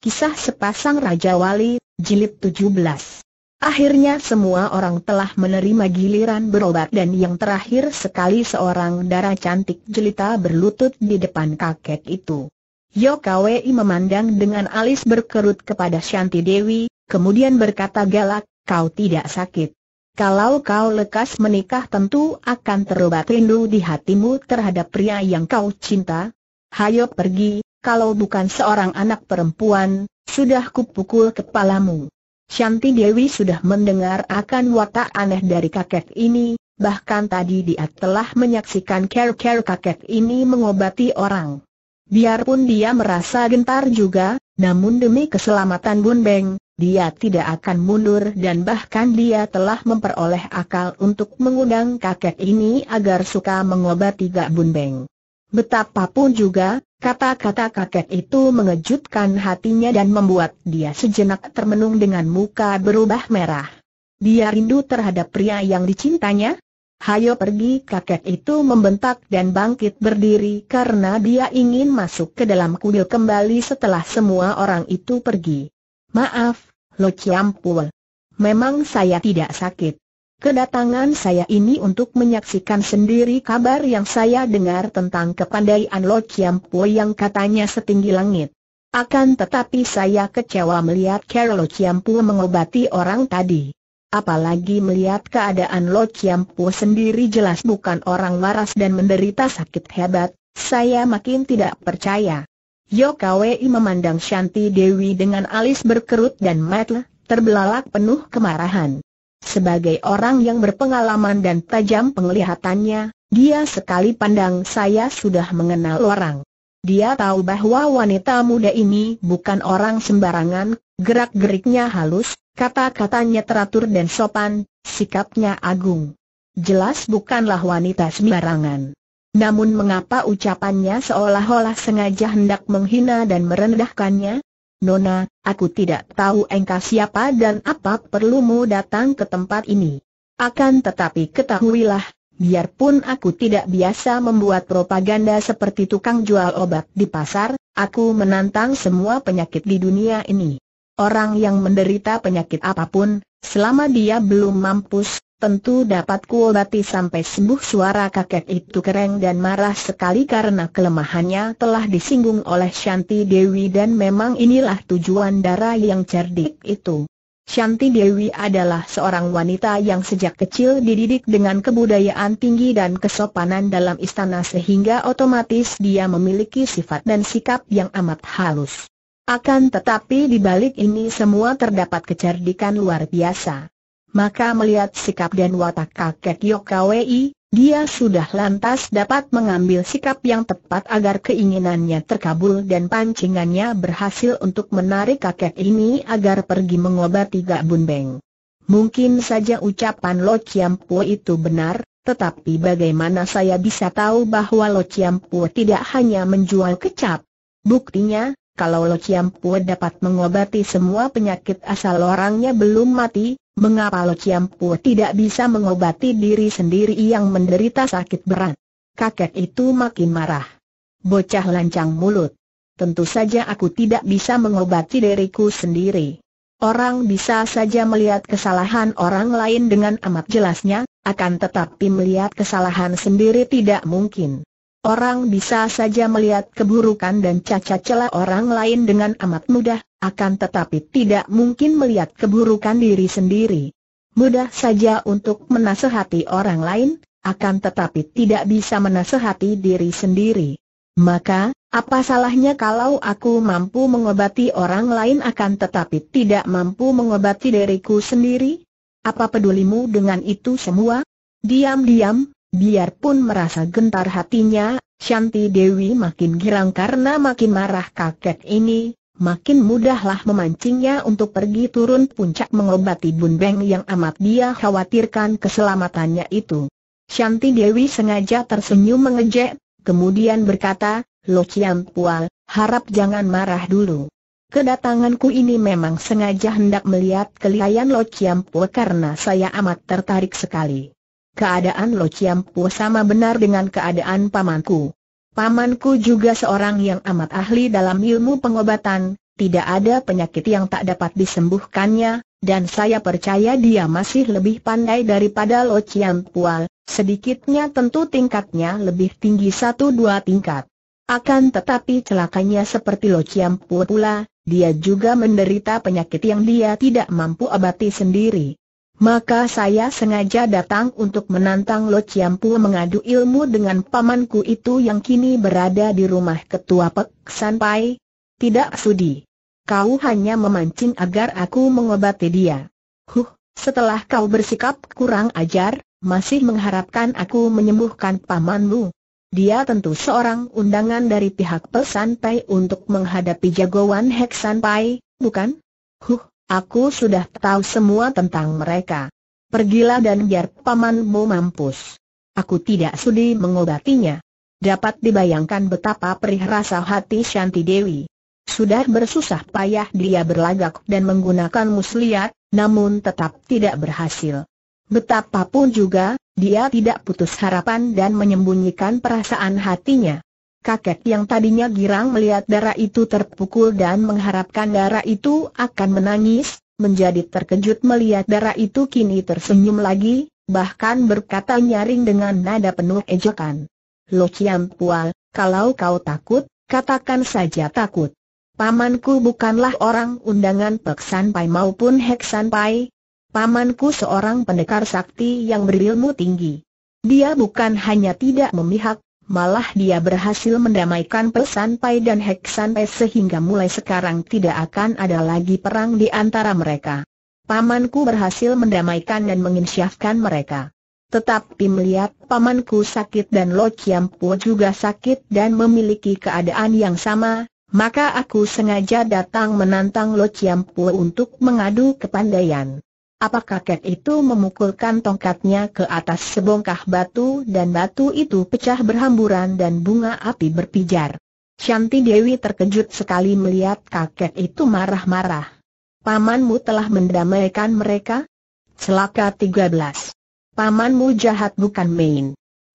Kisah Sepasang Raja Wali, Jilid 17. Akhirnya semua orang telah menerima giliran berobat dan yang terakhir sekali seorang dara cantik jelita berlutut di depan kakek itu. Yokawi memandang dengan alis berkerut kepada Shanti Dewi, kemudian berkata galak, "Kau tidak sakit. Kalau kau lekas menikah tentu akan terobat rindu di hatimu terhadap pria yang kau cinta. Hayo pergi. Kalau bukan seorang anak perempuan, sudah kupukul kepalamu." Shanti Dewi sudah mendengar akan watak aneh dari kakek ini, bahkan tadi dia telah menyaksikan care-care kakek ini mengobati orang. Biarpun dia merasa gentar juga, namun demi keselamatan Bun Beng, dia tidak akan mundur dan bahkan dia telah memperoleh akal untuk mengundang kakek ini agar suka mengobati Gak Bun Beng. Betapapun juga, kata-kata kakek itu mengejutkan hatinya dan membuat dia sejenak termenung dengan muka berubah merah. Dia rindu terhadap pria yang dicintanya? Hayo pergi, kakek itu membentak dan bangkit berdiri karena dia ingin masuk ke dalam kuil kembali setelah semua orang itu pergi. "Maaf, Lo Chiam Pul. Memang saya tidak sakit. Kedatangan saya ini untuk menyaksikan sendiri kabar yang saya dengar tentang kepandaian Lo Chiam Pui yang katanya setinggi langit. Akan tetapi saya kecewa melihat cara Lo Chiam Pui mengobati orang tadi. Apalagi melihat keadaan Lo Chiam Pui sendiri jelas bukan orang waras dan menderita sakit hebat, saya makin tidak percaya." Yokawi memandang Shanti Dewi dengan alis berkerut dan mata terbelalak penuh kemarahan. Sebagai orang yang berpengalaman dan tajam penglihatannya, dia sekali pandang saya sudah mengenal orang. Dia tahu bahwa wanita muda ini bukan orang sembarangan, gerak-geriknya halus, kata-katanya teratur dan sopan, sikapnya agung. Jelas bukanlah wanita sembarangan. Namun mengapa ucapannya seolah-olah sengaja hendak menghina dan merendahkannya? "Nona, aku tidak tahu engkau siapa dan apa perlumu datang ke tempat ini. Akan tetapi ketahuilah, biarpun aku tidak biasa membuat propaganda seperti tukang jual obat di pasar, aku menantang semua penyakit di dunia ini. Orang yang menderita penyakit apapun, selama dia belum mampus, tentu dapat kuobati sampai sembuh." Suara kakek itu kereng dan marah sekali karena kelemahannya telah disinggung oleh Shanti Dewi dan memang inilah tujuan dara yang cerdik itu. Shanti Dewi adalah seorang wanita yang sejak kecil dididik dengan kebudayaan tinggi dan kesopanan dalam istana sehingga otomatis dia memiliki sifat dan sikap yang amat halus. Akan tetapi di balik ini semua terdapat kecerdikan luar biasa. Maka melihat sikap dan watak kakek Yokawi, dia sudah lantas dapat mengambil sikap yang tepat agar keinginannya terkabul dan pancingannya berhasil untuk menarik kakek ini agar pergi mengobati Gak Bun Beng. Mungkin saja ucapan Lo Chiam Pui itu benar, tetapi bagaimana saya bisa tahu bahwa Lo Chiam Pui tidak hanya menjual kecap? Buktinya, kalau Lo Chiam Pui dapat mengobati semua penyakit asal orangnya belum mati, mengapa Lo Chiam Pui tidak bisa mengobati diri sendiri yang menderita sakit berat? Kakek itu makin marah. "Bocah lancang mulut. Tentu saja aku tidak bisa mengobati diriku sendiri. Orang bisa saja melihat kesalahan orang lain dengan amat jelasnya, akan tetapi melihat kesalahan sendiri tidak mungkin. Orang bisa saja melihat keburukan dan cacat celah orang lain dengan amat mudah, akan tetapi tidak mungkin melihat keburukan diri sendiri. Mudah saja untuk menasehati orang lain, akan tetapi tidak bisa menasehati diri sendiri. Maka, apa salahnya kalau aku mampu mengobati orang lain akan tetapi tidak mampu mengobati diriku sendiri? Apa pedulimu dengan itu semua?" Diam-diam, biarpun merasa gentar hatinya, Shanti Dewi makin girang karena makin marah kakek ini. Makin mudahlah memancingnya untuk pergi turun puncak mengobati Bun Beng yang amat dia khawatirkan keselamatannya itu. Shanti Dewi sengaja tersenyum mengejek, kemudian berkata, "Lo Chiam Pui, harap jangan marah dulu. Kedatanganku ini memang sengaja hendak melihat kelihayan Lo Chiam Pui karena saya amat tertarik sekali. Keadaan Lo Chiam Pui sama benar dengan keadaan pamanku. Pamanku juga seorang yang amat ahli dalam ilmu pengobatan, tidak ada penyakit yang tak dapat disembuhkannya, dan saya percaya dia masih lebih pandai daripada Lo Chiam Pual, sedikitnya tentu tingkatnya lebih tinggi 1-2 tingkat. Akan tetapi celakanya seperti Lo Chiam Pual pula, dia juga menderita penyakit yang dia tidak mampu obati sendiri. Maka saya sengaja datang untuk menantang Lo Chiam Pual mengadu ilmu dengan pamanku itu yang kini berada di rumah ketua Pek San Pai. Tidak sudi. Kau hanya memancing agar aku mengobati dia. Setelah kau bersikap kurang ajar, masih mengharapkan aku menyembuhkan pamanmu. Dia tentu seorang undangan dari pihak Pek San Pai untuk menghadapi jagoan Hek San Pai, bukan? Aku sudah tahu semua tentang mereka. Pergilah dan biar pamanmu mampus. Aku tidak sudi mengobatinya. Dapat dibayangkan betapa perih rasa hati Shanti Dewi. Sudah bersusah payah dia berlagak dan menggunakan muslihat, namun tetap tidak berhasil. Betapapun juga, dia tidak putus harapan dan menyembunyikan perasaan hatinya. Kakek yang tadinya girang melihat darah itu terpukul dan mengharapkan darah itu akan menangis, menjadi terkejut melihat darah itu kini tersenyum lagi, bahkan berkata nyaring dengan nada penuh ejekan. Lo Chiam Pual, kalau kau takut, katakan saja takut. Pamanku bukanlah orang undangan Pek San Pai maupun Hek San Pai. Pamanku seorang pendekar sakti yang berilmu tinggi. Dia bukan hanya tidak memihak, malah dia berhasil mendamaikan Pek San Pai dan Hek San Pai sehingga mulai sekarang tidak akan ada lagi perang di antara mereka. Pamanku berhasil mendamaikan dan menginsyafkan mereka. Tetapi melihat pamanku sakit dan Lo Chiam Pual juga sakit dan memiliki keadaan yang sama, maka aku sengaja datang menantang Lo Chiam Pual untuk mengadu kepandaian. Apa kakek itu memukulkan tongkatnya ke atas sebongkah batu dan batu itu pecah berhamburan dan bunga api berpijar. Shanti Dewi terkejut sekali melihat kakek itu marah-marah. Pamanmu telah mendamaikan mereka? Celaka 13. Pamanmu jahat bukan main.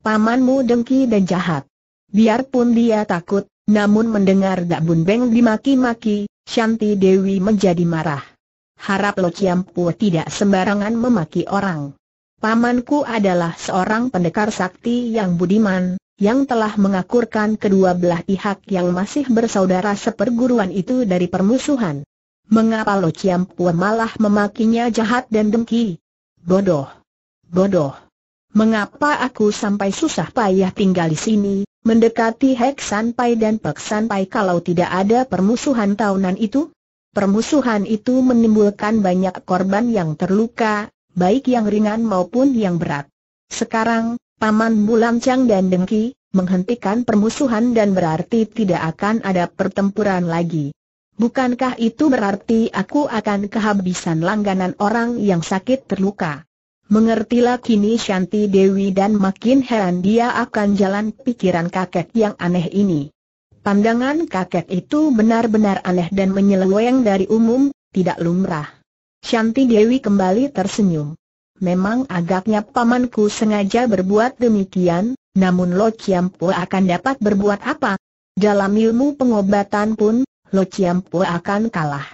Pamanmu dengki dan jahat. Biarpun dia takut, namun mendengar Dak Bun Beng dimaki-maki, Shanti Dewi menjadi marah. Harap Lo Chiam Pual tidak sembarangan memaki orang. Pamanku adalah seorang pendekar sakti yang budiman, yang telah mengakurkan kedua belah pihak yang masih bersaudara seperguruan itu dari permusuhan. Mengapa Lo Chiam Pual malah memakinya jahat dan dengki? Bodoh. Bodoh. Mengapa aku sampai susah payah tinggal di sini? Mendekati Hek San Pai dan Pek San Pai kalau tidak ada permusuhan tahunan itu? Permusuhan itu menimbulkan banyak korban yang terluka, baik yang ringan maupun yang berat. Sekarang, pamanmu lancang dan dengki, menghentikan permusuhan dan berarti tidak akan ada pertempuran lagi. Bukankah itu berarti aku akan kehabisan langganan orang yang sakit terluka? Mengertilah kini Shanti Dewi dan makin heran dia akan jalan pikiran kakek yang aneh ini. Pandangan kakek itu benar-benar aneh dan menyeleweng dari umum, tidak lumrah. Shanti Dewi kembali tersenyum. Memang agaknya pamanku sengaja berbuat demikian, namun Lo Chiam Pual akan dapat berbuat apa? Dalam ilmu pengobatan pun, Lo Chiam Pual akan kalah.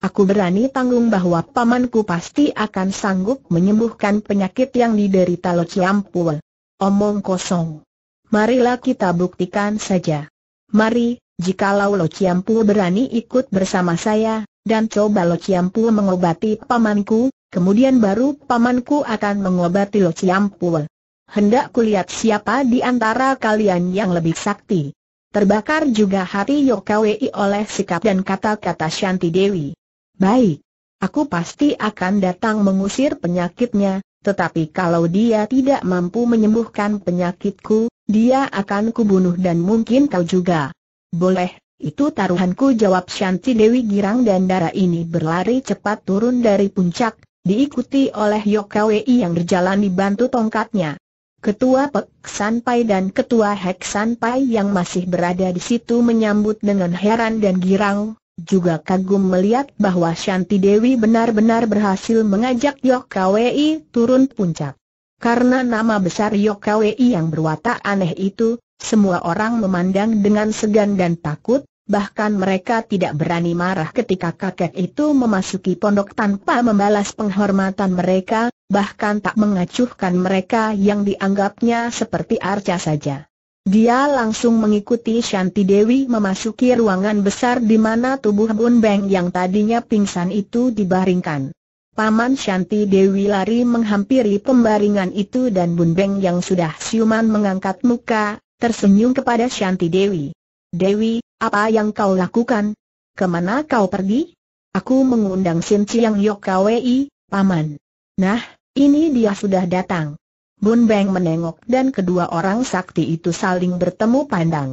Aku berani tanggung bahwa pamanku pasti akan sanggup menyembuhkan penyakit yang diderita Lo Chiam Pual. Omong kosong. Marilah kita buktikan saja. Mari, jikalau Lo Chiam Pual berani ikut bersama saya, dan coba Lo Chiam Pual mengobati pamanku, kemudian baru pamanku akan mengobati Lo Chiam Pual. Hendak kulihat siapa di antara kalian yang lebih sakti. Terbakar juga hati Yokawi oleh sikap dan kata-kata Shanti Dewi. Baik, aku pasti akan datang mengusir penyakitnya, tetapi kalau dia tidak mampu menyembuhkan penyakitku, dia akan kubunuh dan mungkin kau juga. Boleh, itu taruhanku, jawab Shanti Dewi girang dan darah ini berlari cepat turun dari puncak, diikuti oleh Yokawi yang berjalan dibantu tongkatnya. Ketua Pek San Pai dan Ketua Hek San Pai yang masih berada di situ menyambut dengan heran dan girang. Juga kagum melihat bahwa Shanti Dewi benar-benar berhasil mengajak Yokawi turun puncak. Karena nama besar Yokawi yang berwatak aneh itu, semua orang memandang dengan segan dan takut, bahkan mereka tidak berani marah ketika kakek itu memasuki pondok tanpa membalas penghormatan mereka, bahkan tak mengacuhkan mereka yang dianggapnya seperti arca saja. Dia langsung mengikuti Shanti Dewi memasuki ruangan besar di mana tubuh Bun Beng yang tadinya pingsan itu dibaringkan. Paman Shanti Dewi lari menghampiri pembaringan itu dan Bun Beng yang sudah siuman mengangkat muka, tersenyum kepada Shanti Dewi. "Dewi, apa yang kau lakukan? Kemana kau pergi?" "Aku mengundang Sin Chiang Yok Kwei, Paman." "Nah, ini dia sudah datang." Bun Beng menengok dan kedua orang sakti itu saling bertemu pandang.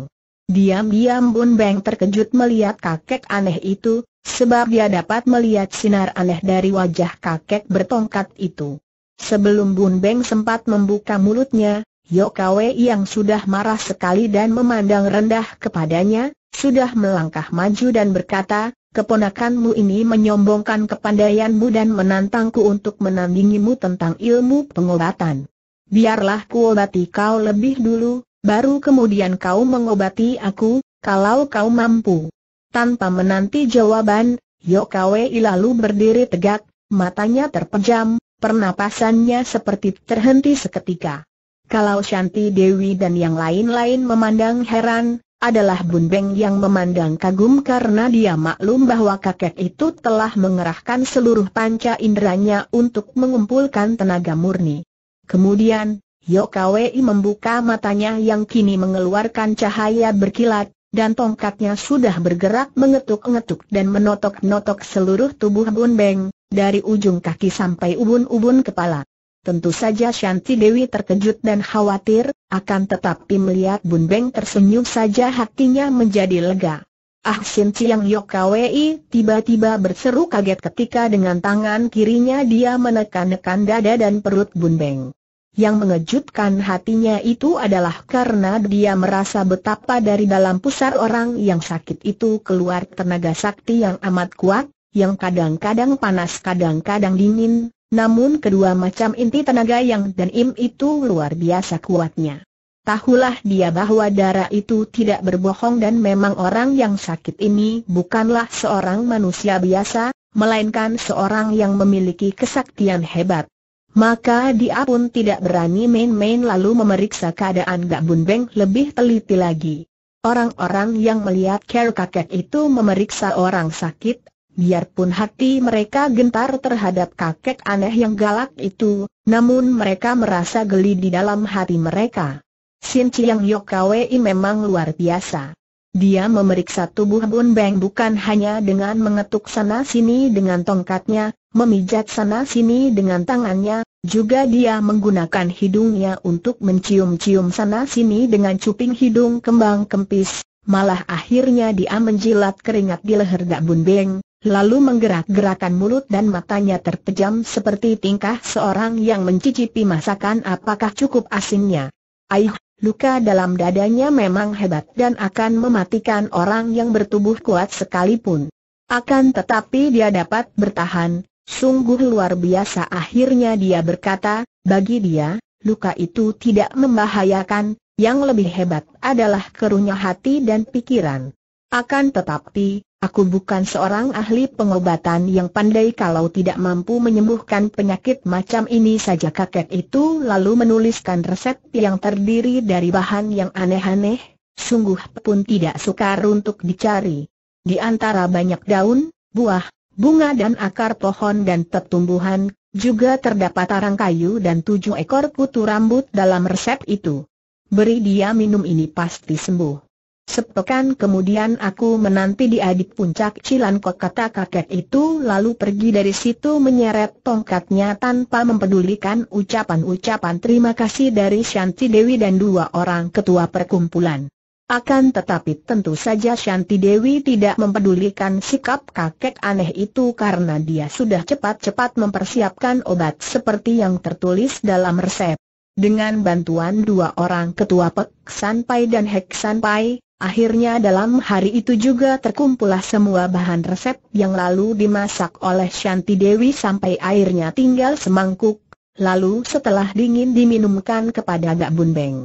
Diam-diam Bun Beng terkejut melihat kakek aneh itu, sebab dia dapat melihat sinar aneh dari wajah kakek bertongkat itu. Sebelum Bun Beng sempat membuka mulutnya, Yok Kwei yang sudah marah sekali dan memandang rendah kepadanya, sudah melangkah maju dan berkata, "Keponakanmu ini menyombongkan kepandaianmu dan menantangku untuk menandingimu tentang ilmu pengobatan. Biarlah ku obati kau lebih dulu, baru kemudian kau mengobati aku, kalau kau mampu." Tanpa menanti jawaban, Yok Kwei lalu berdiri tegak, matanya terpejam, pernapasannya seperti terhenti seketika. Kalau Shanti Dewi dan yang lain-lain memandang heran, adalah Bun Beng yang memandang kagum karena dia maklum bahwa kakek itu telah mengerahkan seluruh panca inderanya untuk mengumpulkan tenaga murni. Kemudian, Yok Kwei membuka matanya yang kini mengeluarkan cahaya berkilat, dan tongkatnya sudah bergerak mengetuk-ngetuk dan menotok-notok seluruh tubuh Bun Beng, dari ujung kaki sampai ubun-ubun kepala. Tentu saja Shanti Dewi terkejut dan khawatir, akan tetapi melihat Bun Beng tersenyum saja hatinya menjadi lega. "Ah!" Sin Chiang Yok Kwei tiba-tiba berseru kaget ketika dengan tangan kirinya dia menekan-nekan dada dan perut Bun Beng. Yang mengejutkan hatinya itu adalah karena dia merasa betapa dari dalam pusar orang yang sakit itu keluar tenaga sakti yang amat kuat, yang kadang-kadang panas kadang-kadang dingin, namun kedua macam inti tenaga yang dan im itu luar biasa kuatnya. Tahulah dia bahwa darah itu tidak berbohong dan memang orang yang sakit ini bukanlah seorang manusia biasa, melainkan seorang yang memiliki kesaktian hebat. Maka dia pun tidak berani main-main lalu memeriksa keadaan Bun Beng lebih teliti lagi. Orang-orang yang melihat care kakek itu memeriksa orang sakit, biarpun hati mereka gentar terhadap kakek aneh yang galak itu, namun mereka merasa geli di dalam hati mereka. Sin Chiang Yok Kwei memang luar biasa. Dia memeriksa tubuh Bun Beng bukan hanya dengan mengetuk sana-sini dengan tongkatnya, memijat sana-sini dengan tangannya, juga dia menggunakan hidungnya untuk mencium-cium sana-sini dengan cuping hidung kembang kempis, malah akhirnya dia menjilat keringat di leher Bun Beng, lalu menggerak-gerakan mulut dan matanya terpejam seperti tingkah seorang yang mencicipi masakan apakah cukup asinnya. Aih, luka dalam dadanya memang hebat dan akan mematikan orang yang bertubuh kuat sekalipun. Akan tetapi dia dapat bertahan, sungguh luar biasa. Akhirnya dia berkata, bagi dia, luka itu tidak membahayakan, yang lebih hebat adalah keruhnya hati dan pikiran. Akan tetapi, aku bukan seorang ahli pengobatan yang pandai kalau tidak mampu menyembuhkan penyakit macam ini saja. Kakek itu lalu menuliskan resep yang terdiri dari bahan yang aneh-aneh, sungguh pun tidak sukar untuk dicari. Di antara banyak daun, buah, bunga dan akar pohon dan tumbuhan, juga terdapat arang kayu dan 7 ekor kutu rambut dalam resep itu. Beri dia minum ini pasti sembuh. Sepekan kemudian aku menanti dia di puncak Cilankok, kata kakek itu lalu pergi dari situ menyeret tongkatnya tanpa mempedulikan ucapan-ucapan terima kasih dari Shanti Dewi dan dua orang ketua perkumpulan. Akan tetapi tentu saja Shanti Dewi tidak mempedulikan sikap kakek aneh itu karena dia sudah cepat-cepat mempersiapkan obat seperti yang tertulis dalam resep. Dengan bantuan dua orang ketua Pek San Pai dan Hek San Pai, akhirnya dalam hari itu juga terkumpullah semua bahan resep yang lalu dimasak oleh Shanti Dewi sampai airnya tinggal semangkuk, lalu setelah dingin diminumkan kepada Bun Beng.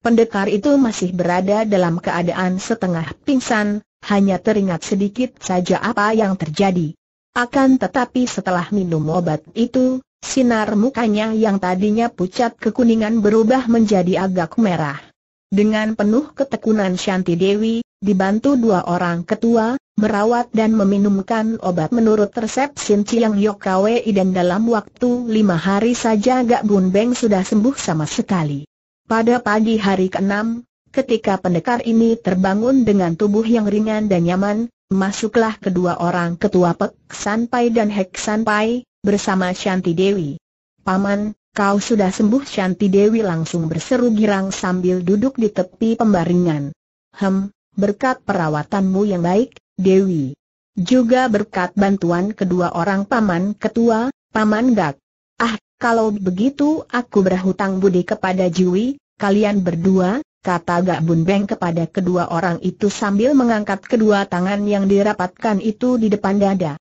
Pendekar itu masih berada dalam keadaan setengah pingsan, hanya teringat sedikit saja apa yang terjadi. Akan tetapi setelah minum obat itu, sinar mukanya yang tadinya pucat kekuningan berubah menjadi agak merah. Dengan penuh ketekunan Shanti Dewi, dibantu dua orang ketua, merawat dan meminumkan obat menurut resep Sin Chiang Yok Kwei, dan dalam waktu 5 hari saja Gak Bun Beng sudah sembuh sama sekali. Pada pagi hari ke-6, ketika pendekar ini terbangun dengan tubuh yang ringan dan nyaman, masuklah kedua orang ketua Pek San Pai dan Hek San Pai, bersama Shanti Dewi. "Paman, kau sudah sembuh." Shanti Dewi langsung berseru girang sambil duduk di tepi pembaringan. "Berkat perawatanmu yang baik, Dewi. Juga berkat bantuan kedua orang paman ketua, Paman Gak. Kalau begitu aku berhutang budi kepada Jiwi, kalian berdua," kata Gak Bun Beng kepada kedua orang itu sambil mengangkat kedua tangan yang dirapatkan itu di depan dada.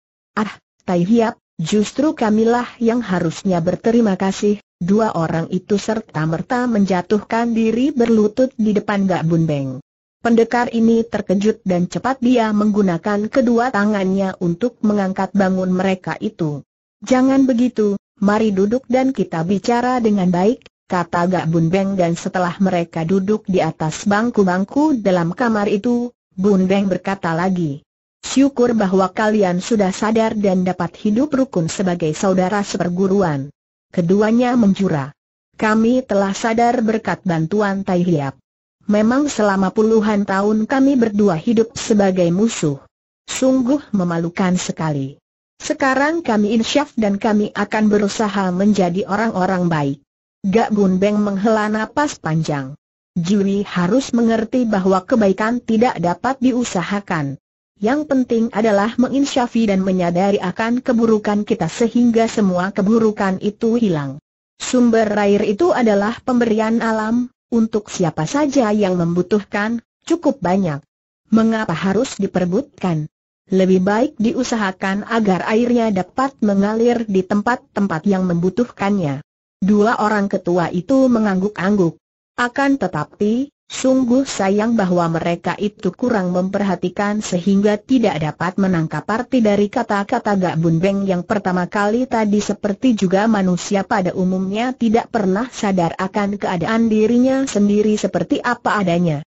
Tai Hiap, justru kamilah yang harusnya berterima kasih." Dua orang itu serta-merta menjatuhkan diri berlutut di depan Gak Bun Beng. Pendekar ini terkejut dan cepat dia menggunakan kedua tangannya untuk mengangkat bangun mereka itu. "Jangan begitu, mari duduk dan kita bicara dengan baik," kata Gak Bun Beng, dan setelah mereka duduk di atas bangku-bangku dalam kamar itu, Bun Beng berkata lagi, "Syukur bahwa kalian sudah sadar dan dapat hidup rukun sebagai saudara seperguruan." Keduanya menjura, "Kami telah sadar berkat bantuan Tai Hiap. Memang selama puluhan tahun kami berdua hidup sebagai musuh. Sungguh memalukan sekali. Sekarang kami insyaf dan kami akan berusaha menjadi orang-orang baik." Gak Bun Beng menghela napas panjang. "Juri harus mengerti bahwa kebaikan tidak dapat diusahakan. Yang penting adalah menginsyafi dan menyadari akan keburukan kita sehingga semua keburukan itu hilang. Sumber air itu adalah pemberian alam, untuk siapa saja yang membutuhkan, cukup banyak. Mengapa harus diperebutkan? Lebih baik diusahakan agar airnya dapat mengalir di tempat-tempat yang membutuhkannya." Dua orang ketua itu mengangguk-angguk. Akan tetapi, sungguh sayang bahwa mereka itu kurang memperhatikan sehingga tidak dapat menangkap arti dari kata-kata Gak Bun Beng yang pertama kali tadi. Seperti juga manusia pada umumnya tidak pernah sadar akan keadaan dirinya sendiri seperti apa adanya.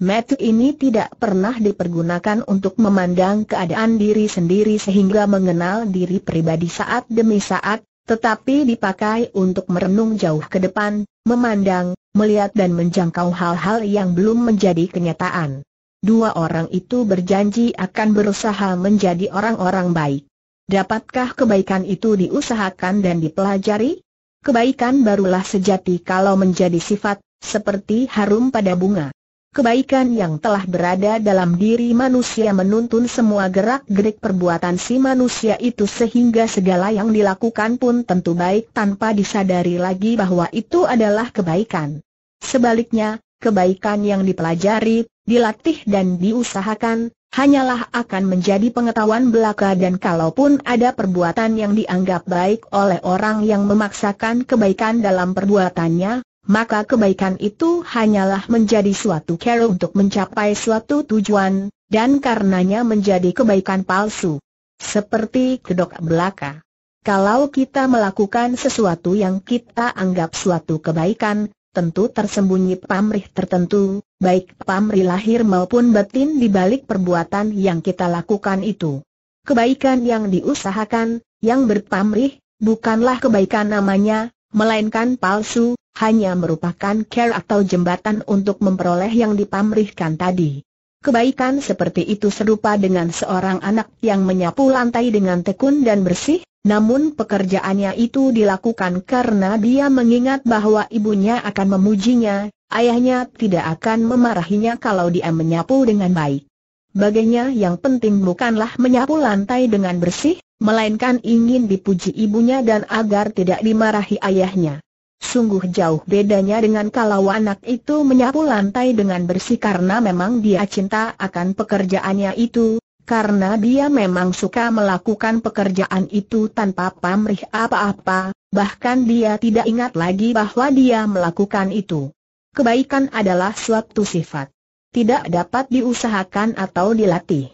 Mata ini tidak pernah dipergunakan untuk memandang keadaan diri sendiri sehingga mengenal diri pribadi saat demi saat, tetapi dipakai untuk merenung jauh ke depan, memandang, melihat dan menjangkau hal-hal yang belum menjadi kenyataan. Dua orang itu berjanji akan berusaha menjadi orang-orang baik. Dapatkah kebaikan itu diusahakan dan dipelajari? Kebaikan barulah sejati kalau menjadi sifat, seperti harum pada bunga. Kebaikan yang telah berada dalam diri manusia menuntun semua gerak-gerik perbuatan si manusia itu sehingga segala yang dilakukan pun tentu baik tanpa disadari lagi bahwa itu adalah kebaikan. Sebaliknya, kebaikan yang dipelajari, dilatih dan diusahakan, hanyalah akan menjadi pengetahuan belaka, dan kalaupun ada perbuatan yang dianggap baik oleh orang yang memaksakan kebaikan dalam perbuatannya, maka kebaikan itu hanyalah menjadi suatu cara untuk mencapai suatu tujuan, dan karenanya menjadi kebaikan palsu. Seperti kedok belaka. Kalau kita melakukan sesuatu yang kita anggap suatu kebaikan, tentu tersembunyi pamrih tertentu, baik pamrih lahir maupun batin di balik perbuatan yang kita lakukan itu. Kebaikan yang diusahakan, yang berpamrih, bukanlah kebaikan namanya, melainkan palsu, hanya merupakan care atau jembatan untuk memperoleh yang dipamrihkan tadi. Kebaikan seperti itu serupa dengan seorang anak yang menyapu lantai dengan tekun dan bersih, namun pekerjaannya itu dilakukan karena dia mengingat bahwa ibunya akan memujinya, ayahnya tidak akan memarahinya kalau dia menyapu dengan baik. Baginya yang penting bukanlah menyapu lantai dengan bersih, melainkan ingin dipuji ibunya dan agar tidak dimarahi ayahnya. Sungguh jauh bedanya dengan kalau anak itu menyapu lantai dengan bersih karena memang dia cinta akan pekerjaannya itu, karena dia memang suka melakukan pekerjaan itu tanpa pamrih apa-apa, bahkan dia tidak ingat lagi bahwa dia melakukan itu. Kebaikan adalah suatu sifat. tidak dapat diusahakan atau dilatih.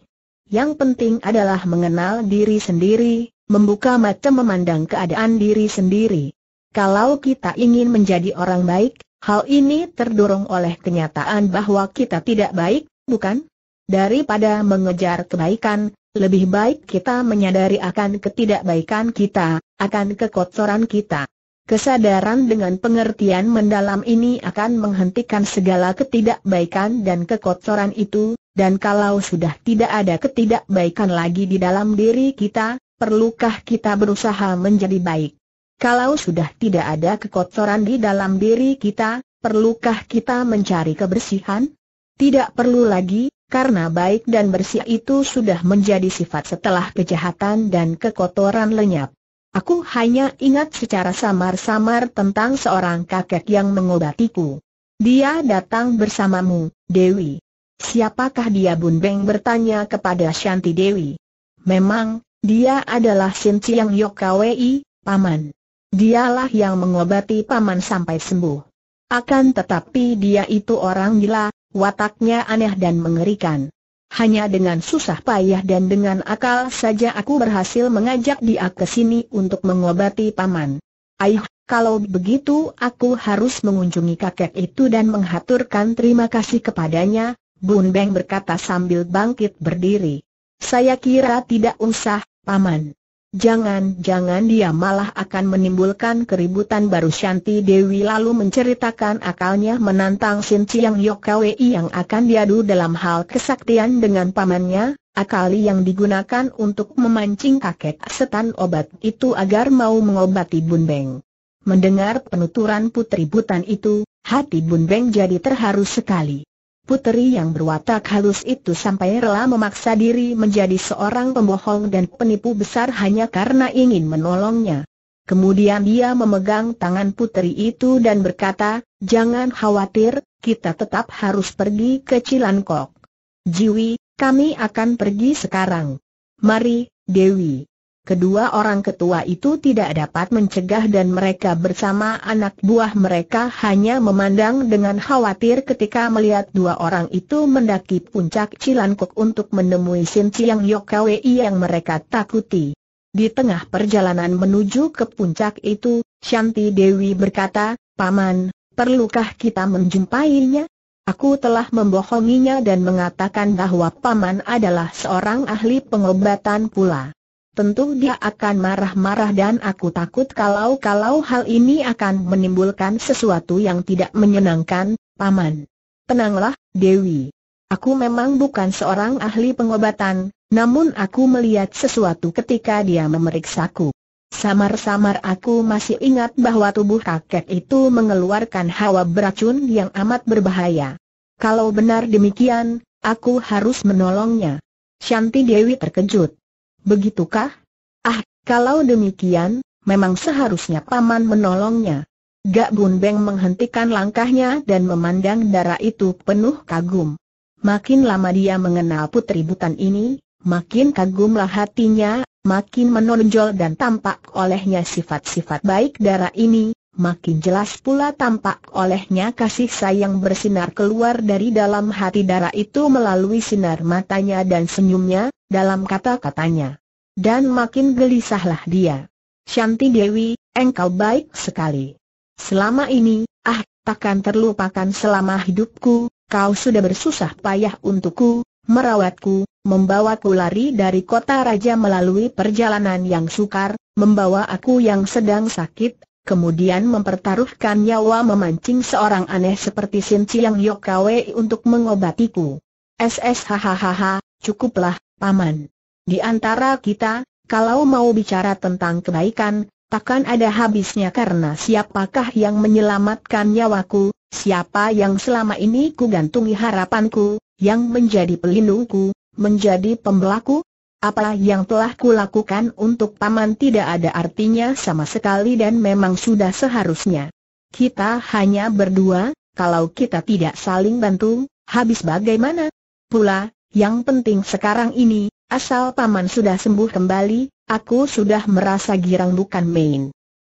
Yang penting adalah mengenal diri sendiri, membuka mata memandang keadaan diri sendiri. Kalau kita ingin menjadi orang baik, hal ini terdorong oleh kenyataan bahwa kita tidak baik, bukan? Daripada mengejar kebaikan, lebih baik kita menyadari akan ketidakbaikan kita, akan kekotoran kita. Kesadaran dengan pengertian mendalam ini akan menghentikan segala ketidakbaikan dan kekotoran itu, dan kalau sudah tidak ada ketidakbaikan lagi di dalam diri kita, perlukah kita berusaha menjadi baik? Kalau sudah tidak ada kekotoran di dalam diri kita, perlukah kita mencari kebersihan? Tidak perlu lagi, karena baik dan bersih itu sudah menjadi sifat setelah kejahatan dan kekotoran lenyap. Aku hanya ingat secara samar-samar tentang seorang kakek yang mengobatiku. Dia datang bersamamu, Dewi. Siapakah dia, Bun Beng bertanya kepada Shanti Dewi. Memang, dia adalah Sin Ciang Yok Kwei, Paman. Dialah yang mengobati Paman sampai sembuh. Akan tetapi dia itu orang gila, wataknya aneh dan mengerikan. Hanya dengan susah payah dan dengan akal saja aku berhasil mengajak dia ke sini untuk mengobati Paman. Aih, kalau begitu aku harus mengunjungi kakek itu dan menghaturkan terima kasih kepadanya, Bun Beng berkata sambil bangkit berdiri. Saya kira tidak usah, Paman. Jangan-jangan dia malah akan menimbulkan keributan baru. Shanti Dewi lalu menceritakan akalnya menantang Sin Ciang Yok Kwei yang akan diadu dalam hal kesaktian dengan pamannya, akal yang digunakan untuk memancing kakek setan obat itu agar mau mengobati Bun Beng. Mendengar penuturan putri butan itu, hati Bun Beng jadi terharu sekali. Putri yang berwatak halus itu sampai rela memaksa diri menjadi seorang pembohong dan penipu besar hanya karena ingin menolongnya. Kemudian dia memegang tangan putri itu dan berkata, "Jangan khawatir, kita tetap harus pergi ke Cilankok. Jiwi, kami akan pergi sekarang. Mari, Dewi." Kedua orang ketua itu tidak dapat mencegah dan mereka bersama anak buah mereka hanya memandang dengan khawatir ketika melihat dua orang itu mendaki puncak Cilankok untuk menemui Sin Ciang Yok Kwei yang mereka takuti. Di tengah perjalanan menuju ke puncak itu, Shanti Dewi berkata, "Paman, perlukah kita menjumpainya? Aku telah membohonginya dan mengatakan bahwa Paman adalah seorang ahli pengobatan pula. Tentu dia akan marah-marah dan aku takut kalau hal ini akan menimbulkan sesuatu yang tidak menyenangkan, Paman." "Tenanglah, Dewi. Aku memang bukan seorang ahli pengobatan, namun aku melihat sesuatu ketika dia memeriksaku. Samar-samar aku masih ingat bahwa tubuh kakek itu mengeluarkan hawa beracun yang amat berbahaya. Kalau benar demikian, aku harus menolongnya." Shanti Dewi terkejut. "Begitukah? Ah, kalau demikian, memang seharusnya Paman menolongnya." Gak Bun Beng menghentikan langkahnya dan memandang darah itu penuh kagum. Makin lama dia mengenal putri butan ini, makin kagumlah hatinya, makin menonjol dan tampak olehnya sifat-sifat baik darah ini, makin jelas pula tampak olehnya kasih sayang bersinar keluar dari dalam hati darah itu melalui sinar matanya dan senyumnya, dalam kata-katanya. Dan makin gelisahlah dia. "Shanti Dewi, engkau baik sekali. Selama ini, takkan terlupakan selama hidupku, kau sudah bersusah payah untukku, merawatku, membawaku lari dari kota raja melalui perjalanan yang sukar, membawa aku yang sedang sakit, kemudian mempertaruhkan nyawa memancing seorang aneh seperti Sin Ciang Yok Kwei untuk mengobatiku. Hahaha, cukuplah, Paman. Di antara kita, kalau mau bicara tentang kebaikan, takkan ada habisnya karena siapakah yang menyelamatkan nyawaku, siapa yang selama ini kugantungi harapanku, yang menjadi pelindungku, menjadi pembelaku? Apa yang telah kulakukan untuk Paman tidak ada artinya sama sekali dan memang sudah seharusnya. Kita hanya berdua, kalau kita tidak saling bantu, habis bagaimana? Pula, yang penting sekarang ini, asal Paman sudah sembuh kembali, aku sudah merasa girang bukan main.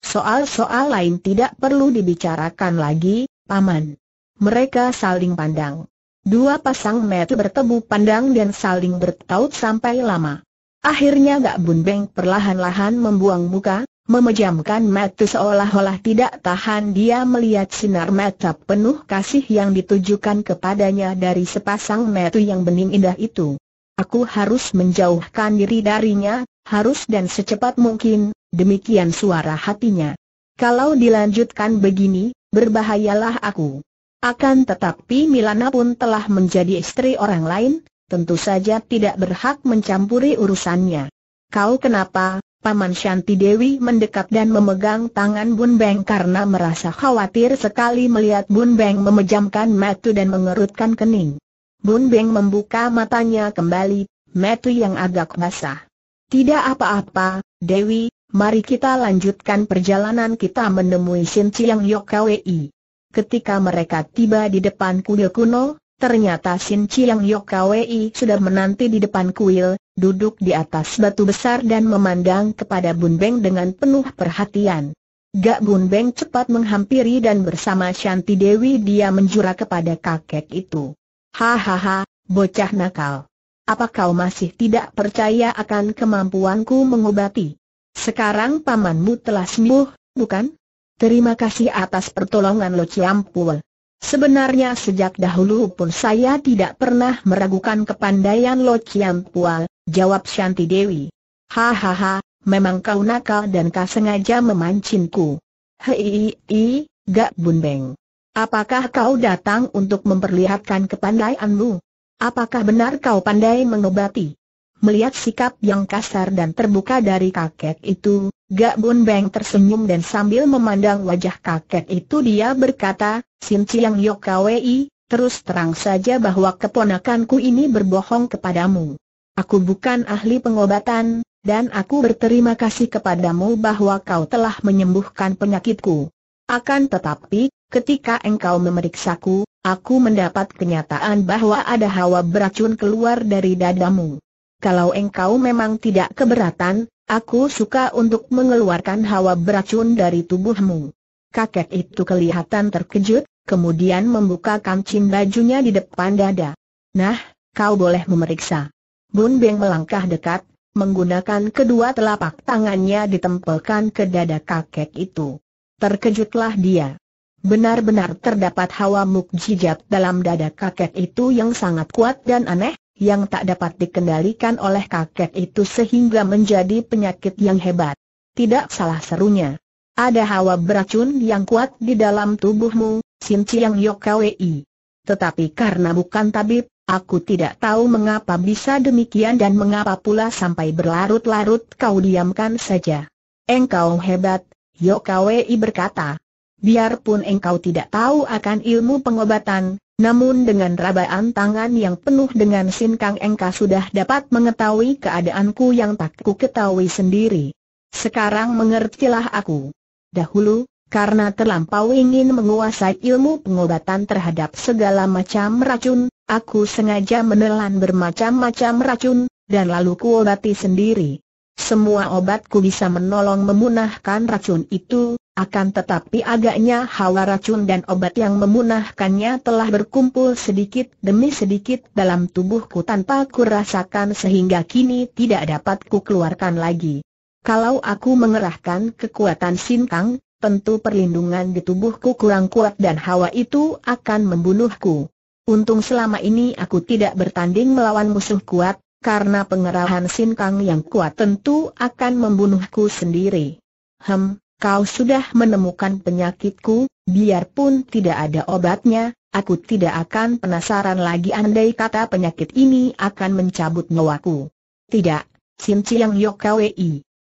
Soal-soal lain tidak perlu dibicarakan lagi, Paman." Mereka saling pandang. Dua pasang mata bertemu pandang dan saling bertaut sampai lama. Akhirnya Gak Bun Beng perlahan-lahan membuang muka, memejamkan mata seolah-olah tidak tahan dia melihat sinar mata penuh kasih yang ditujukan kepadanya dari sepasang mata yang bening indah itu. Aku harus menjauhkan diri darinya, harus dan secepat mungkin, demikian suara hatinya. Kalau dilanjutkan begini, berbahayalah aku. Akan tetapi Milana pun telah menjadi istri orang lain, tentu saja tidak berhak mencampuri urusannya. Kau kenapa? Paman Shanti Dewi mendekat dan memegang tangan Bun Beng karena merasa khawatir sekali melihat Bun Beng memejamkan mata dan mengerutkan kening. Bun Beng membuka matanya kembali, mata yang agak basah. Tidak apa-apa, Dewi, mari kita lanjutkan perjalanan kita menemui Sin Chiang Yok Kwei. Ketika mereka tiba di depan kuil kuno, ternyata Sin Chiang Yok Kwei sudah menanti di depan kuil, duduk di atas batu besar dan memandang kepada Bun Beng dengan penuh perhatian. Gak Bun Beng cepat menghampiri dan bersama Shanti Dewi dia menjura kepada kakek itu. Hahaha, bocah nakal. Apa kau masih tidak percaya akan kemampuanku mengobati? Sekarang pamanmu telah sembuh, bukan? Terima kasih atas pertolongan Lo Chiam Pul. Sebenarnya sejak dahulu pun saya tidak pernah meragukan kepandaian Lo Chiam Pul, jawab Shanti Dewi. Hahaha, memang kau nakal dan kau sengaja memancingku. Hei, Gak Bun Beng. Apakah kau datang untuk memperlihatkan kepandaianmu? Apakah benar kau pandai mengobati? Melihat sikap yang kasar dan terbuka dari kakek itu, Gak Bun Beng tersenyum dan sambil memandang wajah kakek itu dia berkata, Sin Chiang Yok Kwei, terus terang saja bahwa keponakanku ini berbohong kepadamu. Aku bukan ahli pengobatan, dan aku berterima kasih kepadamu bahwa kau telah menyembuhkan penyakitku. Akan tetapi, ketika engkau memeriksaku, aku mendapat kenyataan bahwa ada hawa beracun keluar dari dadamu. Kalau engkau memang tidak keberatan, aku suka untuk mengeluarkan hawa beracun dari tubuhmu. Kakek itu kelihatan terkejut, kemudian membuka kancing bajunya di depan dada. Nah, kau boleh memeriksa. Bun Beng melangkah dekat, menggunakan kedua telapak tangannya ditempelkan ke dada kakek itu. Terkejutlah dia. Benar-benar terdapat hawa mukjizat dalam dada kakek itu yang sangat kuat dan aneh, yang tak dapat dikendalikan oleh kakek itu sehingga menjadi penyakit yang hebat. Tidak salah serunya. Ada hawa beracun yang kuat di dalam tubuhmu, Sin Chiang Yok Kwei. Tetapi karena bukan tabib, aku tidak tahu mengapa bisa demikian dan mengapa pula sampai berlarut-larut kau diamkan saja. Engkau hebat, Yok Kwei berkata. Biarpun engkau tidak tahu akan ilmu pengobatan, namun dengan rabaan tangan yang penuh dengan sinkang engkau sudah dapat mengetahui keadaanku yang tak ku ketahui sendiri. Sekarang mengertilah aku. Dahulu, karena terlampau ingin menguasai ilmu pengobatan terhadap segala macam racun, aku sengaja menelan bermacam-macam racun, dan lalu ku obati sendiri. Semua obatku bisa menolong memunahkan racun itu, akan tetapi agaknya hawa racun dan obat yang memunahkannya telah berkumpul sedikit demi sedikit dalam tubuhku tanpa kurasakan sehingga kini tidak dapat kukeluarkan lagi. Kalau aku mengerahkan kekuatan sinkang, tentu perlindungan di tubuhku kurang kuat dan hawa itu akan membunuhku. Untung selama ini aku tidak bertanding melawan musuh kuat, karena pengerahan sinkang yang kuat tentu akan membunuhku sendiri. Kau sudah menemukan penyakitku, biarpun tidak ada obatnya, aku tidak akan penasaran lagi andai kata penyakit ini akan mencabut nyawaku. Tidak, Sin Chiang Yok Kwei.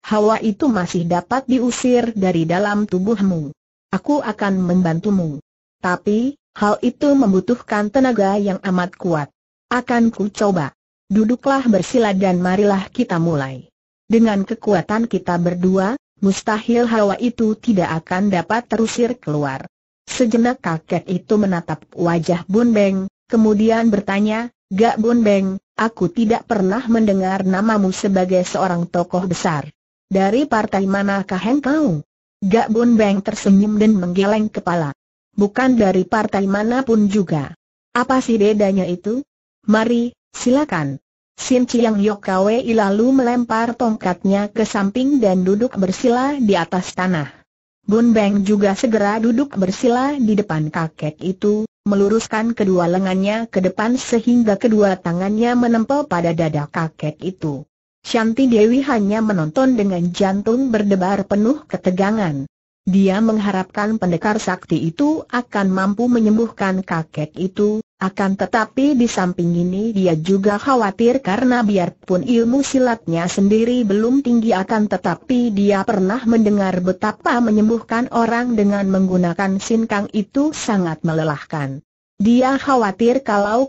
Hawa itu masih dapat diusir dari dalam tubuhmu. Aku akan membantumu. Tapi, hal itu membutuhkan tenaga yang amat kuat. Akan ku coba. Duduklah bersila dan marilah kita mulai. Dengan kekuatan kita berdua, mustahil hawa itu tidak akan dapat terusir keluar. Sejenak kakek itu menatap wajah Bun Beng, kemudian bertanya, Gak Bun Beng, aku tidak pernah mendengar namamu sebagai seorang tokoh besar. Dari partai manakah engkau? Gak Bun Beng tersenyum dan menggeleng kepala. Bukan dari partai manapun juga. Apa sih bedanya itu? Mari, silakan. Sin Chiang Yok Kwei lalu melempar tongkatnya ke samping dan duduk bersila di atas tanah. Bun Beng juga segera duduk bersila di depan kakek itu, meluruskan kedua lengannya ke depan sehingga kedua tangannya menempel pada dada kakek itu. Shanti Dewi hanya menonton dengan jantung berdebar penuh ketegangan. Dia mengharapkan pendekar sakti itu akan mampu menyembuhkan kakek itu, akan tetapi di samping ini dia juga khawatir karena biarpun ilmu silatnya sendiri belum tinggi akan tetapi dia pernah mendengar betapa menyembuhkan orang dengan menggunakan sinkang itu sangat melelahkan. Dia khawatir kalau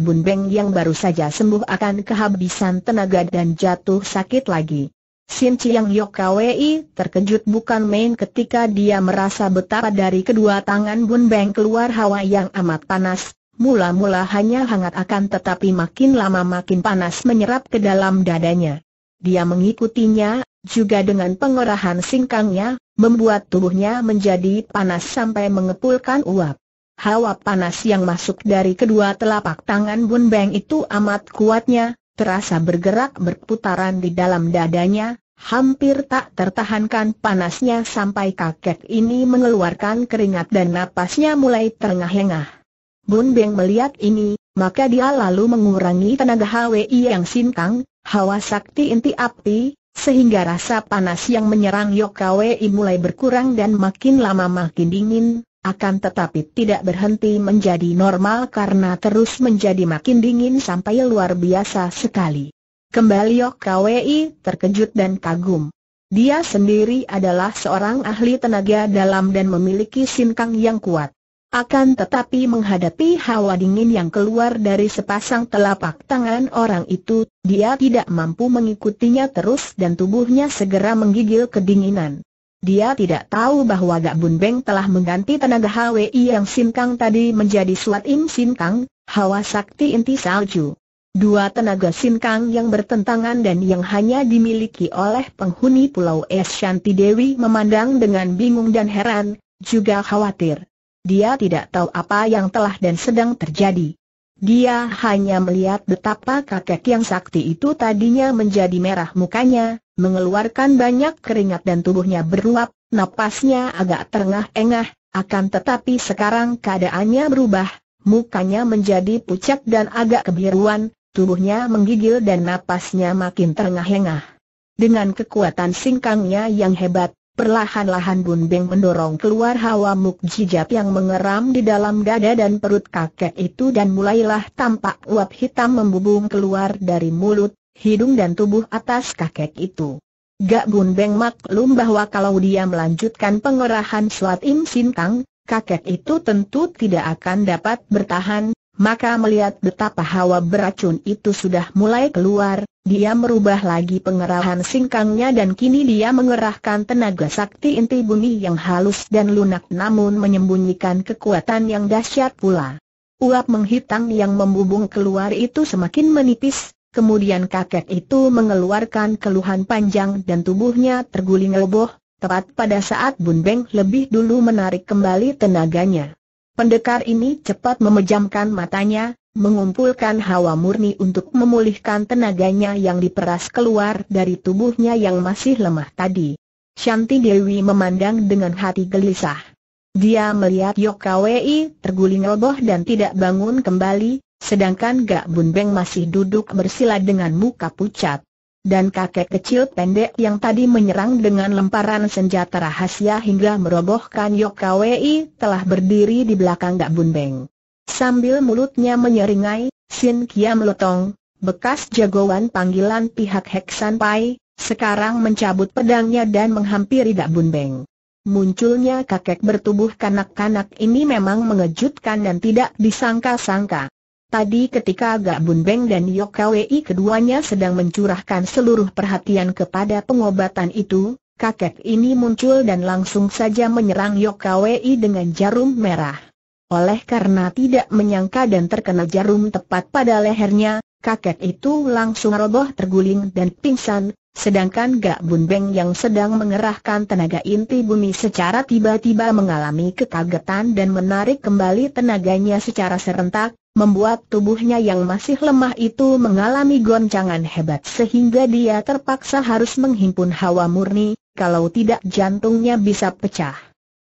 Bun Beng yang baru saja sembuh akan kehabisan tenaga dan jatuh sakit lagi. Sin Chiang Yok Kwei terkejut bukan main ketika dia merasa betapa dari kedua tangan Bun Beng keluar hawa yang amat panas. Mula-mula hanya hangat akan tetapi makin lama makin panas menyerap ke dalam dadanya. Dia mengikutinya, juga dengan pengerahan singkangnya, membuat tubuhnya menjadi panas sampai mengepulkan uap. Hawa panas yang masuk dari kedua telapak tangan Bun Beng itu amat kuatnya, terasa bergerak berputaran di dalam dadanya, hampir tak tertahankan panasnya sampai kakek ini mengeluarkan keringat dan napasnya mulai terengah-engah. Bun Beng melihat ini, maka dia lalu mengurangi tenaga Hwi yang sinkang, hawa sakti inti api, sehingga rasa panas yang menyerang Yok Kwei mulai berkurang dan makin lama makin dingin. Akan tetapi tidak berhenti menjadi normal karena terus menjadi makin dingin sampai luar biasa sekali. Kembali Yok Kwei terkejut dan kagum. Dia sendiri adalah seorang ahli tenaga dalam dan memiliki sinkang yang kuat. Akan tetapi menghadapi hawa dingin yang keluar dari sepasang telapak tangan orang itu, dia tidak mampu mengikutinya terus dan tubuhnya segera menggigil kedinginan. Dia tidak tahu bahwa Bun Beng telah mengganti tenaga Hwi yang sinkang tadi menjadi Suat Im Sinkang, hawa sakti inti salju. Dua tenaga sinkang yang bertentangan dan yang hanya dimiliki oleh penghuni Pulau Es. Shanti Dewi memandang dengan bingung dan heran, juga khawatir. Dia tidak tahu apa yang telah dan sedang terjadi. Dia hanya melihat betapa kakek yang sakti itu tadinya menjadi merah mukanya, mengeluarkan banyak keringat dan tubuhnya beruap, napasnya agak terengah-engah, akan tetapi sekarang keadaannya berubah, mukanya menjadi pucat dan agak kebiruan, tubuhnya menggigil dan napasnya makin terengah-engah. Dengan kekuatan singkangnya yang hebat, perlahan-lahan Bun Beng mendorong keluar hawa mukjizat yang mengeram di dalam dada dan perut kakek itu dan mulailah tampak uap hitam membubung keluar dari mulut, hidung dan tubuh atas kakek itu. Bun Beng maklum bahwa kalau dia melanjutkan pengerahan Suat Im Sinkang, kakek itu tentu tidak akan dapat bertahan. Maka melihat betapa hawa beracun itu sudah mulai keluar, dia merubah lagi pengerahan singkangnya dan kini dia mengerahkan tenaga sakti inti bumi yang halus dan lunak namun menyembunyikan kekuatan yang dahsyat pula. Uap menghitam yang membubung keluar itu semakin menipis. Kemudian kakek itu mengeluarkan keluhan panjang dan tubuhnya terguling roboh, tepat pada saat Bun Beng lebih dulu menarik kembali tenaganya. Pendekar ini cepat memejamkan matanya, mengumpulkan hawa murni untuk memulihkan tenaganya yang diperas keluar dari tubuhnya yang masih lemah tadi. Shanti Dewi memandang dengan hati gelisah. Dia melihat Yok Kwei terguling roboh dan tidak bangun kembali, sedangkan Bun Beng masih duduk bersila dengan muka pucat. Dan kakek kecil pendek yang tadi menyerang dengan lemparan senjata rahasia hingga merobohkan Yok Kwei telah berdiri di belakang Bun Beng. Sambil mulutnya menyeringai, Sin Kiam Lotong, bekas jagoan panggilan pihak Hek San Pai, sekarang mencabut pedangnya dan menghampiri Bun Beng. Munculnya kakek bertubuh kanak-kanak ini memang mengejutkan dan tidak disangka-sangka. Tadi ketika Bun Beng dan Yok Kwei keduanya sedang mencurahkan seluruh perhatian kepada pengobatan itu, kakek ini muncul dan langsung saja menyerang Yok Kwei dengan jarum merah. Oleh karena tidak menyangka dan terkena jarum tepat pada lehernya, kakek itu langsung roboh terguling dan pingsan, sedangkan Bun Beng yang sedang mengerahkan tenaga inti bumi secara tiba-tiba mengalami kekagetan dan menarik kembali tenaganya secara serentak. membuat tubuhnya yang masih lemah itu mengalami goncangan hebat sehingga dia terpaksa harus menghimpun hawa murni, kalau tidak jantungnya bisa pecah.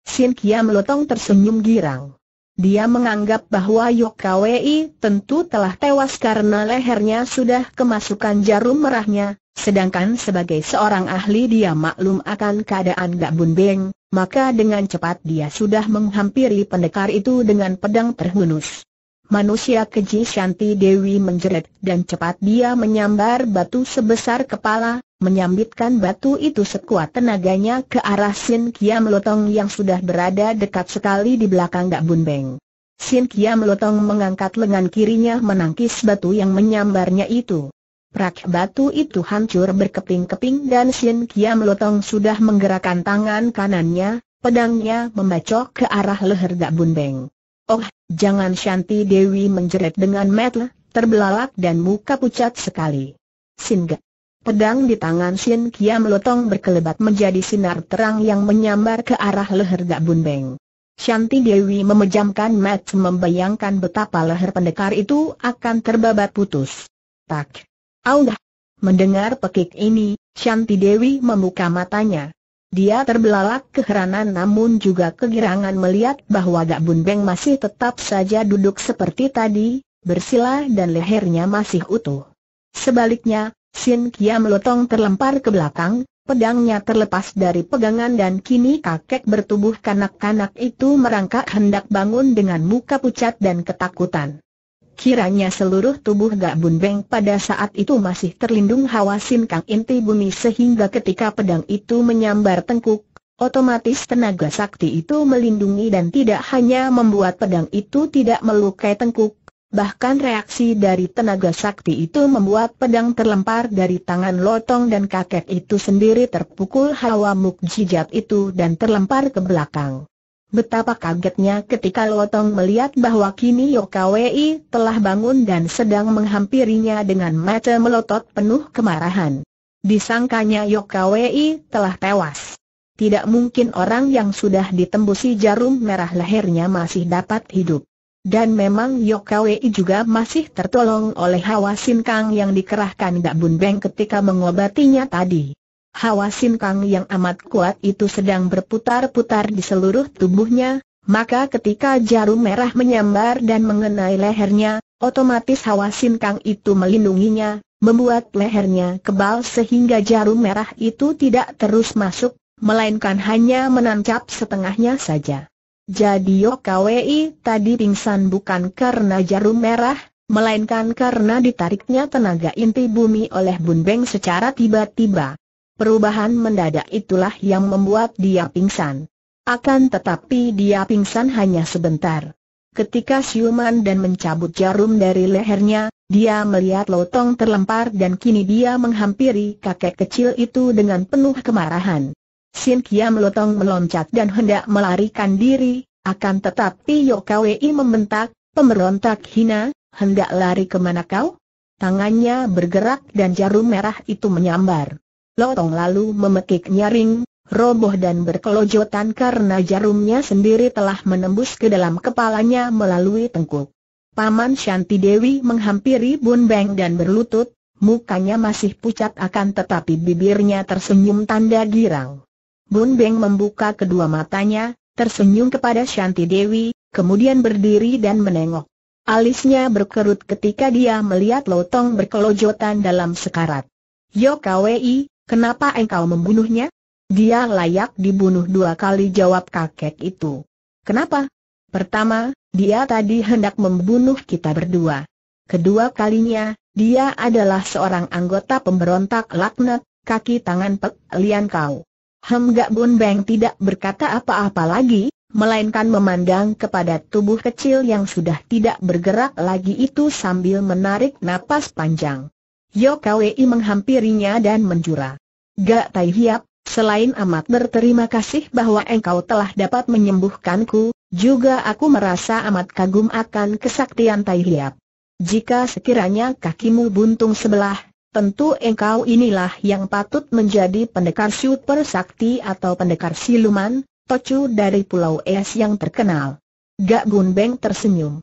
Sin Kiam Lotong tersenyum girang. Dia menganggap bahwa Yok Kwei tentu telah tewas karena lehernya sudah kemasukan jarum merahnya, sedangkan sebagai seorang ahli dia maklum akan keadaan Gak Bun Beng, maka dengan cepat dia sudah menghampiri pendekar itu dengan pedang terhunus. Manusia keji, Shanti Dewi menjerit dan cepat dia menyambar batu sebesar kepala, menyambitkan batu itu sekuat tenaganya ke arah Sin Kiam Lotong yang sudah berada dekat sekali di belakang Gak Bun Beng. Sin Kiam Lotong mengangkat lengan kirinya menangkis batu yang menyambarnya itu. Prak, batu itu hancur berkeping-keping dan Sin Kiam Lotong sudah menggerakkan tangan kanannya, pedangnya membacok ke arah leher Gak Bun Beng. Oh, jangan, Shanti Dewi menjerit dengan metel, terbelalak dan muka pucat sekali. Singa. Pedang di tangan Sin Kiam Lotong berkelebat menjadi sinar terang yang menyambar ke arah leher Gak Bun Beng. Shanti Dewi memejamkan mata membayangkan betapa leher pendekar itu akan terbabat putus. Tak. Augah. Mendengar pekik ini, Shanti Dewi membuka matanya. Dia terbelalak keheranan namun juga kegirangan melihat bahwa Gak Bun Beng masih tetap saja duduk seperti tadi, bersila dan lehernya masih utuh. Sebaliknya, Sin Kiam Lotong terlempar ke belakang, pedangnya terlepas dari pegangan dan kini kakek bertubuh kanak-kanak itu merangkak hendak bangun dengan muka pucat dan ketakutan. Kiranya seluruh tubuh Gak Bun Beng pada saat itu masih terlindung hawa sinkang inti bumi sehingga ketika pedang itu menyambar tengkuk, otomatis tenaga sakti itu melindungi dan tidak hanya membuat pedang itu tidak melukai tengkuk. Bahkan reaksi dari tenaga sakti itu membuat pedang terlempar dari tangan Lotong dan kakek itu sendiri terpukul hawa mukjizat itu dan terlempar ke belakang. Betapa kagetnya ketika Lotong melihat bahwa kini Yok Kwei telah bangun dan sedang menghampirinya dengan mata melotot penuh kemarahan. Disangkanya Yok Kwei telah tewas. Tidak mungkin orang yang sudah ditembusi jarum merah lehernya masih dapat hidup. Dan memang Yok Kwei juga masih tertolong oleh hawa sinkang yang dikerahkan Gak Bun Beng ketika mengobatinya tadi. Hawa sinkang yang amat kuat itu sedang berputar-putar di seluruh tubuhnya, maka ketika jarum merah menyambar dan mengenai lehernya, otomatis hawa sinkang itu melindunginya, membuat lehernya kebal sehingga jarum merah itu tidak terus masuk, melainkan hanya menancap setengahnya saja. Jadi Yok Kwei tadi pingsan bukan karena jarum merah, melainkan karena ditariknya tenaga inti bumi oleh Bun Beng secara tiba-tiba. Perubahan mendadak itulah yang membuat dia pingsan. Akan tetapi dia pingsan hanya sebentar. Ketika siuman dan mencabut jarum dari lehernya, dia melihat Lotong terlempar dan kini dia menghampiri kakek kecil itu dengan penuh kemarahan. Sin Kiam Lotong meloncat dan hendak melarikan diri, akan tetapi Yok Kwei membentak, pemberontak hina, hendak lari kemana kau? Tangannya bergerak dan jarum merah itu menyambar. Lotong lalu memekik nyaring, roboh dan berkelojotan karena jarumnya sendiri telah menembus ke dalam kepalanya melalui tengkuk. Paman Shanti Dewi menghampiri Bun Beng dan berlutut, mukanya masih pucat akan tetapi bibirnya tersenyum tanda girang. Bun Beng membuka kedua matanya, tersenyum kepada Shanti Dewi, kemudian berdiri dan menengok. Alisnya berkerut ketika dia melihat Lotong berkelojotan dalam sekarat. Yok Kwei, kenapa engkau membunuhnya? Dia layak dibunuh dua kali, jawab kakek itu. Kenapa? Pertama, dia tadi hendak membunuh kita berdua. Kedua kalinya, dia adalah seorang anggota pemberontak laknat, kaki tangan pelian kau. Gak Bun Beng tidak berkata apa-apa lagi, melainkan memandang kepada tubuh kecil yang sudah tidak bergerak lagi itu sambil menarik napas panjang. Yok Kwei menghampirinya dan menjura. Gak Tai Hiap, selain amat berterima kasih bahwa engkau telah dapat menyembuhkanku, juga aku merasa amat kagum akan kesaktian Tai Hiap. Jika sekiranya kakimu buntung sebelah, tentu engkau inilah yang patut menjadi pendekar super sakti atau pendekar siluman, tocu dari Pulau Es yang terkenal. Gak Bun Beng tersenyum.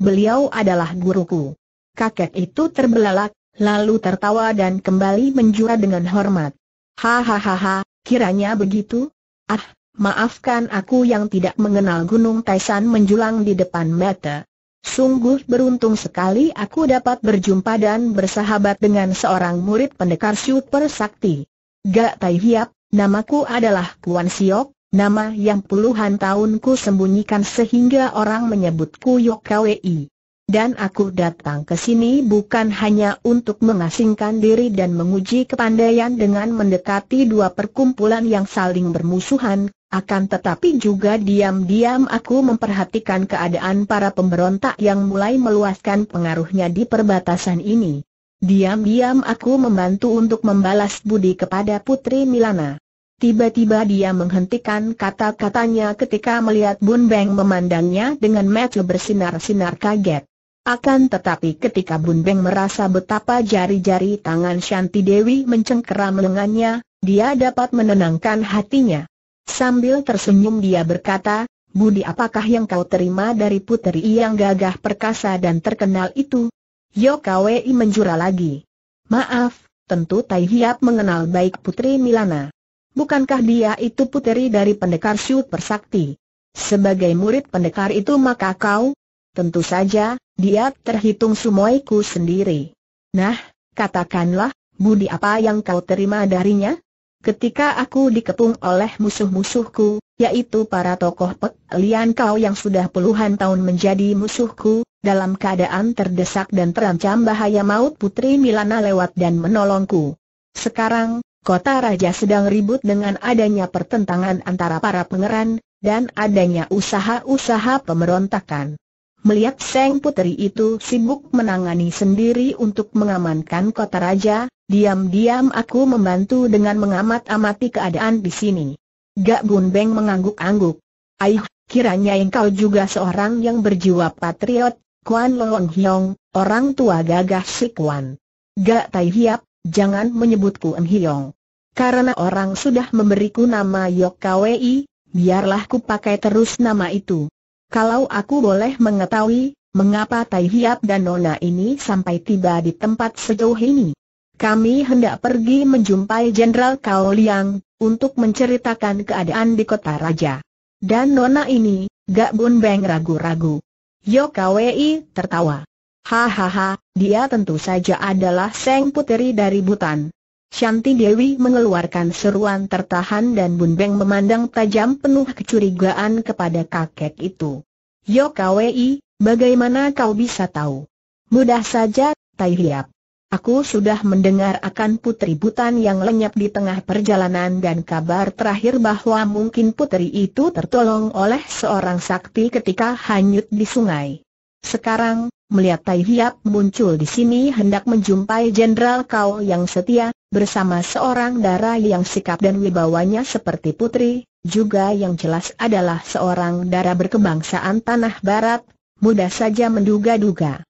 beliau adalah guruku. Kakek itu terbelalak, lalu tertawa dan kembali menjura dengan hormat. Hahaha, kiranya begitu? Ah, maafkan aku yang tidak mengenal Gunung Taishan menjulang di depan mata. Sungguh beruntung sekali aku dapat berjumpa dan bersahabat dengan seorang murid pendekar super sakti. Gak Tai Hiap, namaku adalah Kuan Siok, nama yang puluhan tahunku sembunyikan sehingga orang menyebutku Yok Kwei. Dan aku datang ke sini bukan hanya untuk mengasingkan diri dan menguji kepandaian dengan mendekati dua perkumpulan yang saling bermusuhan, akan tetapi juga diam-diam aku memperhatikan keadaan para pemberontak yang mulai meluaskan pengaruhnya di perbatasan ini. Diam-diam aku membantu untuk membalas budi kepada Putri Milana. Tiba-tiba dia menghentikan kata-katanya ketika melihat Bun Beng memandangnya dengan mata bersinar-sinar kaget. Akan tetapi ketika Bun Beng merasa betapa jari-jari tangan Shanti Dewi mencengkeram lengannya, dia dapat menenangkan hatinya. Sambil tersenyum dia berkata, "Budi apakah yang kau terima dari puteri yang gagah perkasa dan terkenal itu?" Yok Kwei menjura lagi. "Maaf, tentu Tai Hiap mengenal baik Putri Milana. Bukankah dia itu puteri dari pendekar super sakti? Sebagai murid pendekar itu maka kau..." "Tentu saja, dia terhitung sumoiku sendiri." "Nah, katakanlah, budi apa yang kau terima darinya?" "Ketika aku dikepung oleh musuh-musuhku, yaitu para tokoh peklian kau yang sudah puluhan tahun menjadi musuhku, dalam keadaan terdesak dan terancam bahaya maut, Putri Milana lewat dan menolongku. Sekarang, kota raja sedang ribut dengan adanya pertentangan antara para pangeran, dan adanya usaha-usaha pemberontakan. Melihat Seng Puteri itu sibuk menangani sendiri untuk mengamankan kota raja, diam-diam aku membantu dengan mengamat-amati keadaan di sini." Gak Bun Beng mengangguk-angguk. "Aih, kiranya engkau juga seorang yang berjiwa patriot, Kuan Long Hyong, orang tua gagah si Kuan." "Gak Tai Hiap, jangan menyebutku Em Hyong. Karena orang sudah memberiku nama Yok Kwei, biarlah ku pakai terus nama itu. Kalau aku boleh mengetahui, mengapa Tai Hiap dan Nona ini sampai tiba di tempat sejauh ini?" "Kami hendak pergi menjumpai Jenderal Kao Liang, untuk menceritakan keadaan di kota raja. Dan Nona ini..." Gak Bun Beng ragu-ragu. Yok Kwei tertawa. "Hahaha, dia tentu saja adalah Seng Puteri dari Butan." Shanti Dewi mengeluarkan seruan tertahan dan Bun Beng memandang tajam penuh kecurigaan kepada kakek itu. "Yok Kwei, bagaimana kau bisa tahu?" "Mudah saja, Tai Hiap. Aku sudah mendengar akan Putri Butan yang lenyap di tengah perjalanan dan kabar terakhir bahwa mungkin puteri itu tertolong oleh seorang sakti ketika hanyut di sungai. Sekarang, melihat Tai Hiap muncul di sini hendak menjumpai Jenderal Kau yang setia, bersama seorang dara yang sikap dan wibawanya seperti putri, juga yang jelas adalah seorang dara berkebangsaan tanah barat, mudah saja menduga-duga."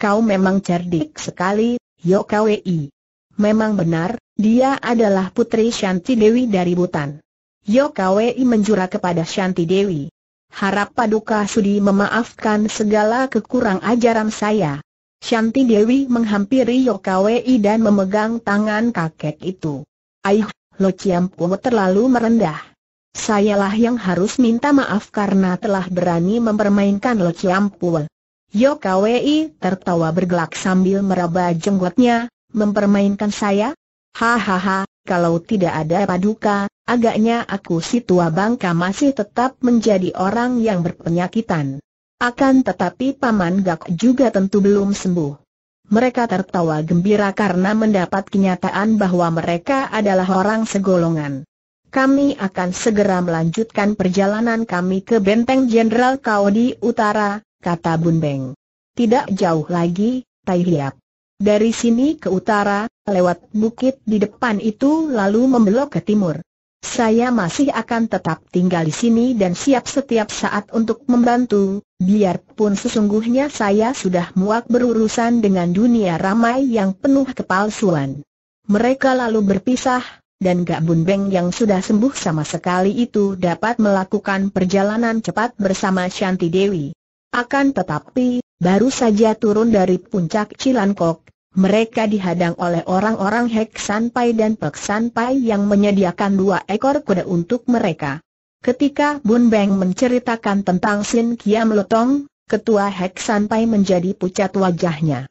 "Kau memang cerdik sekali, Yok Kwei. Memang benar, dia adalah Putri Shanti Dewi dari Butan." Yok Kwei menjura kepada Shanti Dewi. "Harap Paduka sudi memaafkan segala kekurang ajaran saya." Shanti Dewi menghampiri Yok Kwei dan memegang tangan kakek itu. "Aih, Lo Ciam Pue terlalu merendah. Sayalah yang harus minta maaf karena telah berani mempermainkan Lo Ciam Pue." Yok Kwei tertawa bergelak sambil meraba jenggotnya. "Mempermainkan saya? Hahaha, kalau tidak ada Paduka, agaknya aku si tua bangka masih tetap menjadi orang yang berpenyakitan. Akan tetapi Paman Gak juga tentu belum sembuh." Mereka tertawa gembira karena mendapat kenyataan bahwa mereka adalah orang segolongan. "Kami akan segera melanjutkan perjalanan kami ke Benteng Jenderal Kau di utara," kata Bun Beng. "Tidak jauh lagi, Tai Hiap. Dari sini ke utara, lewat bukit di depan itu lalu membelok ke timur. Saya masih akan tetap tinggal di sini dan siap setiap saat untuk membantu, biarpun sesungguhnya saya sudah muak berurusan dengan dunia ramai yang penuh kepalsuan." Mereka lalu berpisah, dan Gak Bun Beng yang sudah sembuh sama sekali itu dapat melakukan perjalanan cepat bersama Shanti Dewi. Akan tetapi, Baru saja turun dari puncak Cilankok, mereka dihadang oleh orang-orang Hek Sanpai dan Pek Sanpai yang menyediakan 2 ekor kuda untuk mereka. Ketika Bun Beng menceritakan tentang Sin Kiam Lotong, ketua Hek Sanpai menjadi pucat wajahnya.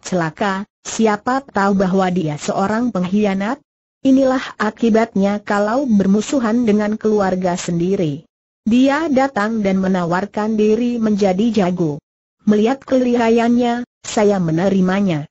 Celaka, siapa tahu bahwa dia seorang pengkhianat? Inilah akibatnya kalau bermusuhan dengan keluarga sendiri. Dia datang dan menawarkan diri menjadi jago. Melihat kelihayannya, saya menerimanya.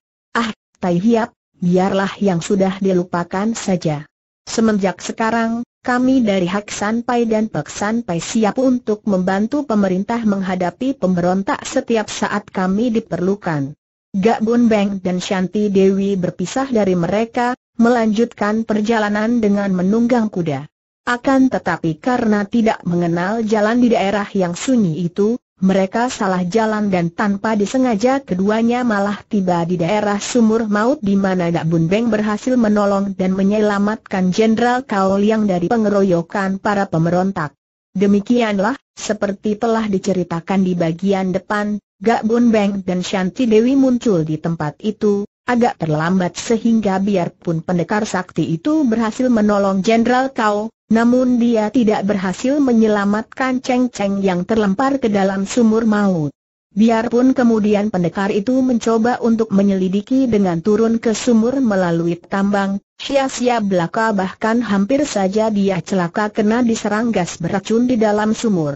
Tai Hiap, biarlah yang sudah dilupakan saja. Semenjak sekarang, kami dari Hek Sanpai dan Pek Sanpai siap untuk membantu pemerintah menghadapi pemberontak setiap saat kami diperlukan. Gak Bun Beng dan Shanti Dewi berpisah dari mereka, melanjutkan perjalanan dengan menunggang kuda. Akan tetapi karena tidak mengenal jalan di daerah yang sunyi itu, mereka salah jalan dan tanpa disengaja keduanya malah tiba di daerah sumur maut di mana Gak Bun Beng berhasil menolong dan menyelamatkan Jenderal Kao Liang dari pengeroyokan para pemberontak. Demikianlah, seperti telah diceritakan di bagian depan, Gak Bun Beng dan Shanti Dewi muncul di tempat itu, agak terlambat sehingga biarpun pendekar sakti itu berhasil menolong Jenderal Kao, namun dia tidak berhasil menyelamatkan Cheng Cheng yang terlempar ke dalam sumur maut. Biarpun kemudian pendekar itu mencoba untuk menyelidiki dengan turun ke sumur melalui tambang, sia-sia belaka, bahkan hampir saja dia celaka kena diserang gas beracun di dalam sumur.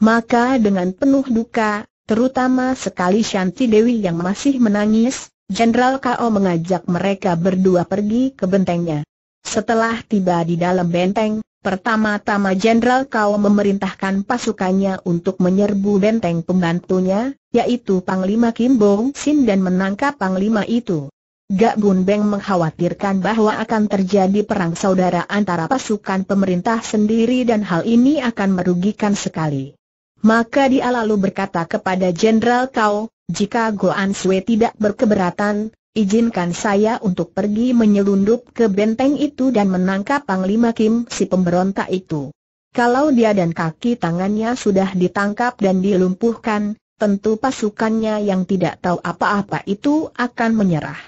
Maka dengan penuh duka, terutama sekali Shanti Dewi yang masih menangis, Jenderal Kao mengajak mereka berdua pergi ke bentengnya. Setelah tiba di dalam benteng, pertama-tama Jenderal Kao memerintahkan pasukannya untuk menyerbu benteng pembantunya, yaitu Panglima Kim Bong Sin, dan menangkap Panglima itu. Gak Bun Beng mengkhawatirkan bahwa akan terjadi perang saudara antara pasukan pemerintah sendiri dan hal ini akan merugikan sekali. Maka dia lalu berkata kepada Jenderal Kao, "Jika Goan Sue tidak berkeberatan, izinkan saya untuk pergi menyelundup ke benteng itu dan menangkap Panglima Kim si pemberontak itu. Kalau dia dan kaki tangannya sudah ditangkap dan dilumpuhkan, tentu pasukannya yang tidak tahu apa-apa itu akan menyerah.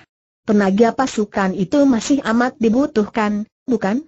Tenaga pasukan itu masih amat dibutuhkan, bukan?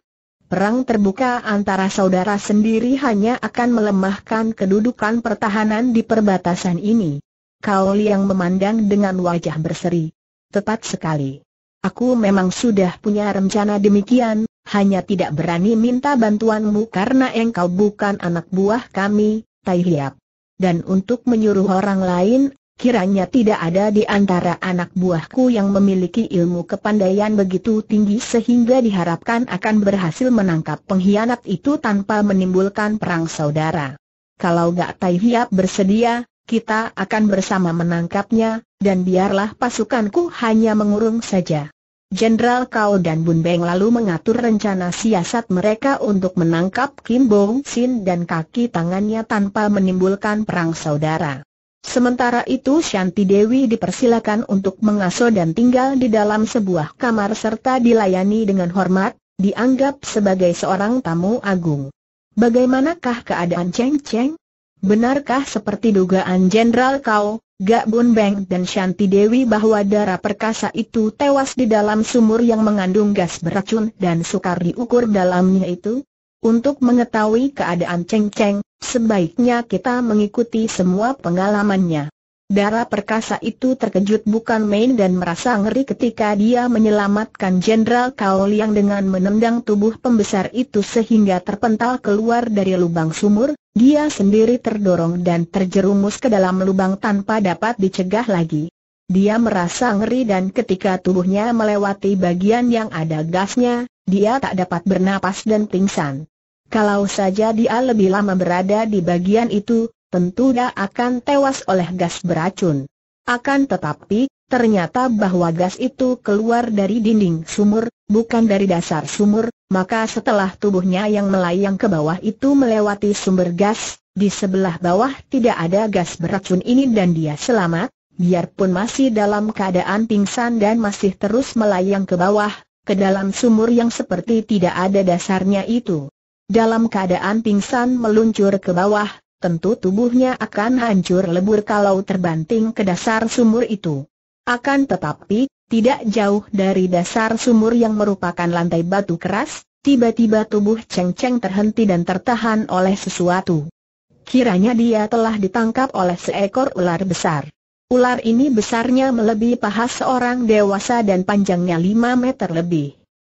Perang terbuka antara saudara sendiri hanya akan melemahkan kedudukan pertahanan di perbatasan ini." Kao Liang memandang dengan wajah berseri. "Tepat sekali. Aku memang sudah punya rencana demikian, hanya tidak berani minta bantuanmu karena engkau bukan anak buah kami, Tai Hiap. Dan untuk menyuruh orang lain, kiranya tidak ada di antara anak buahku yang memiliki ilmu kepandaian begitu tinggi sehingga diharapkan akan berhasil menangkap pengkhianat itu tanpa menimbulkan perang saudara. Kalau gak Tai Hiap bersedia, kita akan bersama menangkapnya, dan biarlah pasukanku hanya mengurung saja." Jenderal Kao dan Bun Beng lalu mengatur rencana siasat mereka untuk menangkap Kim Bong Sin dan kaki tangannya tanpa menimbulkan perang saudara. Sementara itu Shanti Dewi dipersilakan untuk mengasuh dan tinggal di dalam sebuah kamar serta dilayani dengan hormat, dianggap sebagai seorang tamu agung. Bagaimanakah keadaan Cheng Cheng? Benarkah seperti dugaan Jenderal Kao, Gak Bun Beng dan Shanti Dewi bahwa darah perkasa itu tewas di dalam sumur yang mengandung gas beracun dan sukar diukur dalamnya itu? Untuk mengetahui keadaan Cheng Cheng, sebaiknya kita mengikuti semua pengalamannya. Darah perkasa itu terkejut bukan main dan merasa ngeri ketika dia menyelamatkan Jenderal Kao Liang dengan menendang tubuh pembesar itu sehingga terpental keluar dari lubang sumur. Dia sendiri terdorong dan terjerumus ke dalam lubang tanpa dapat dicegah lagi. Dia merasa ngeri dan ketika tubuhnya melewati bagian yang ada gasnya, dia tak dapat bernapas dan pingsan. Kalau saja dia lebih lama berada di bagian itu, tentu dia akan tewas oleh gas beracun. Akan tetapi, ternyata bahwa gas itu keluar dari dinding sumur, bukan dari dasar sumur, maka setelah tubuhnya yang melayang ke bawah itu melewati sumber gas, di sebelah bawah tidak ada gas beracun ini dan dia selamat, biarpun masih dalam keadaan pingsan dan masih terus melayang ke bawah, ke dalam sumur yang seperti tidak ada dasarnya itu. Dalam keadaan pingsan meluncur ke bawah, tentu tubuhnya akan hancur lebur kalau terbanting ke dasar sumur itu. Akan tetapi, tidak jauh dari dasar sumur yang merupakan lantai batu keras, tiba-tiba tubuh Cheng Cheng terhenti dan tertahan oleh sesuatu. Kiranya dia telah ditangkap oleh seekor ular besar. Ular ini besarnya melebihi paha seorang dewasa dan panjangnya 5 meter lebih.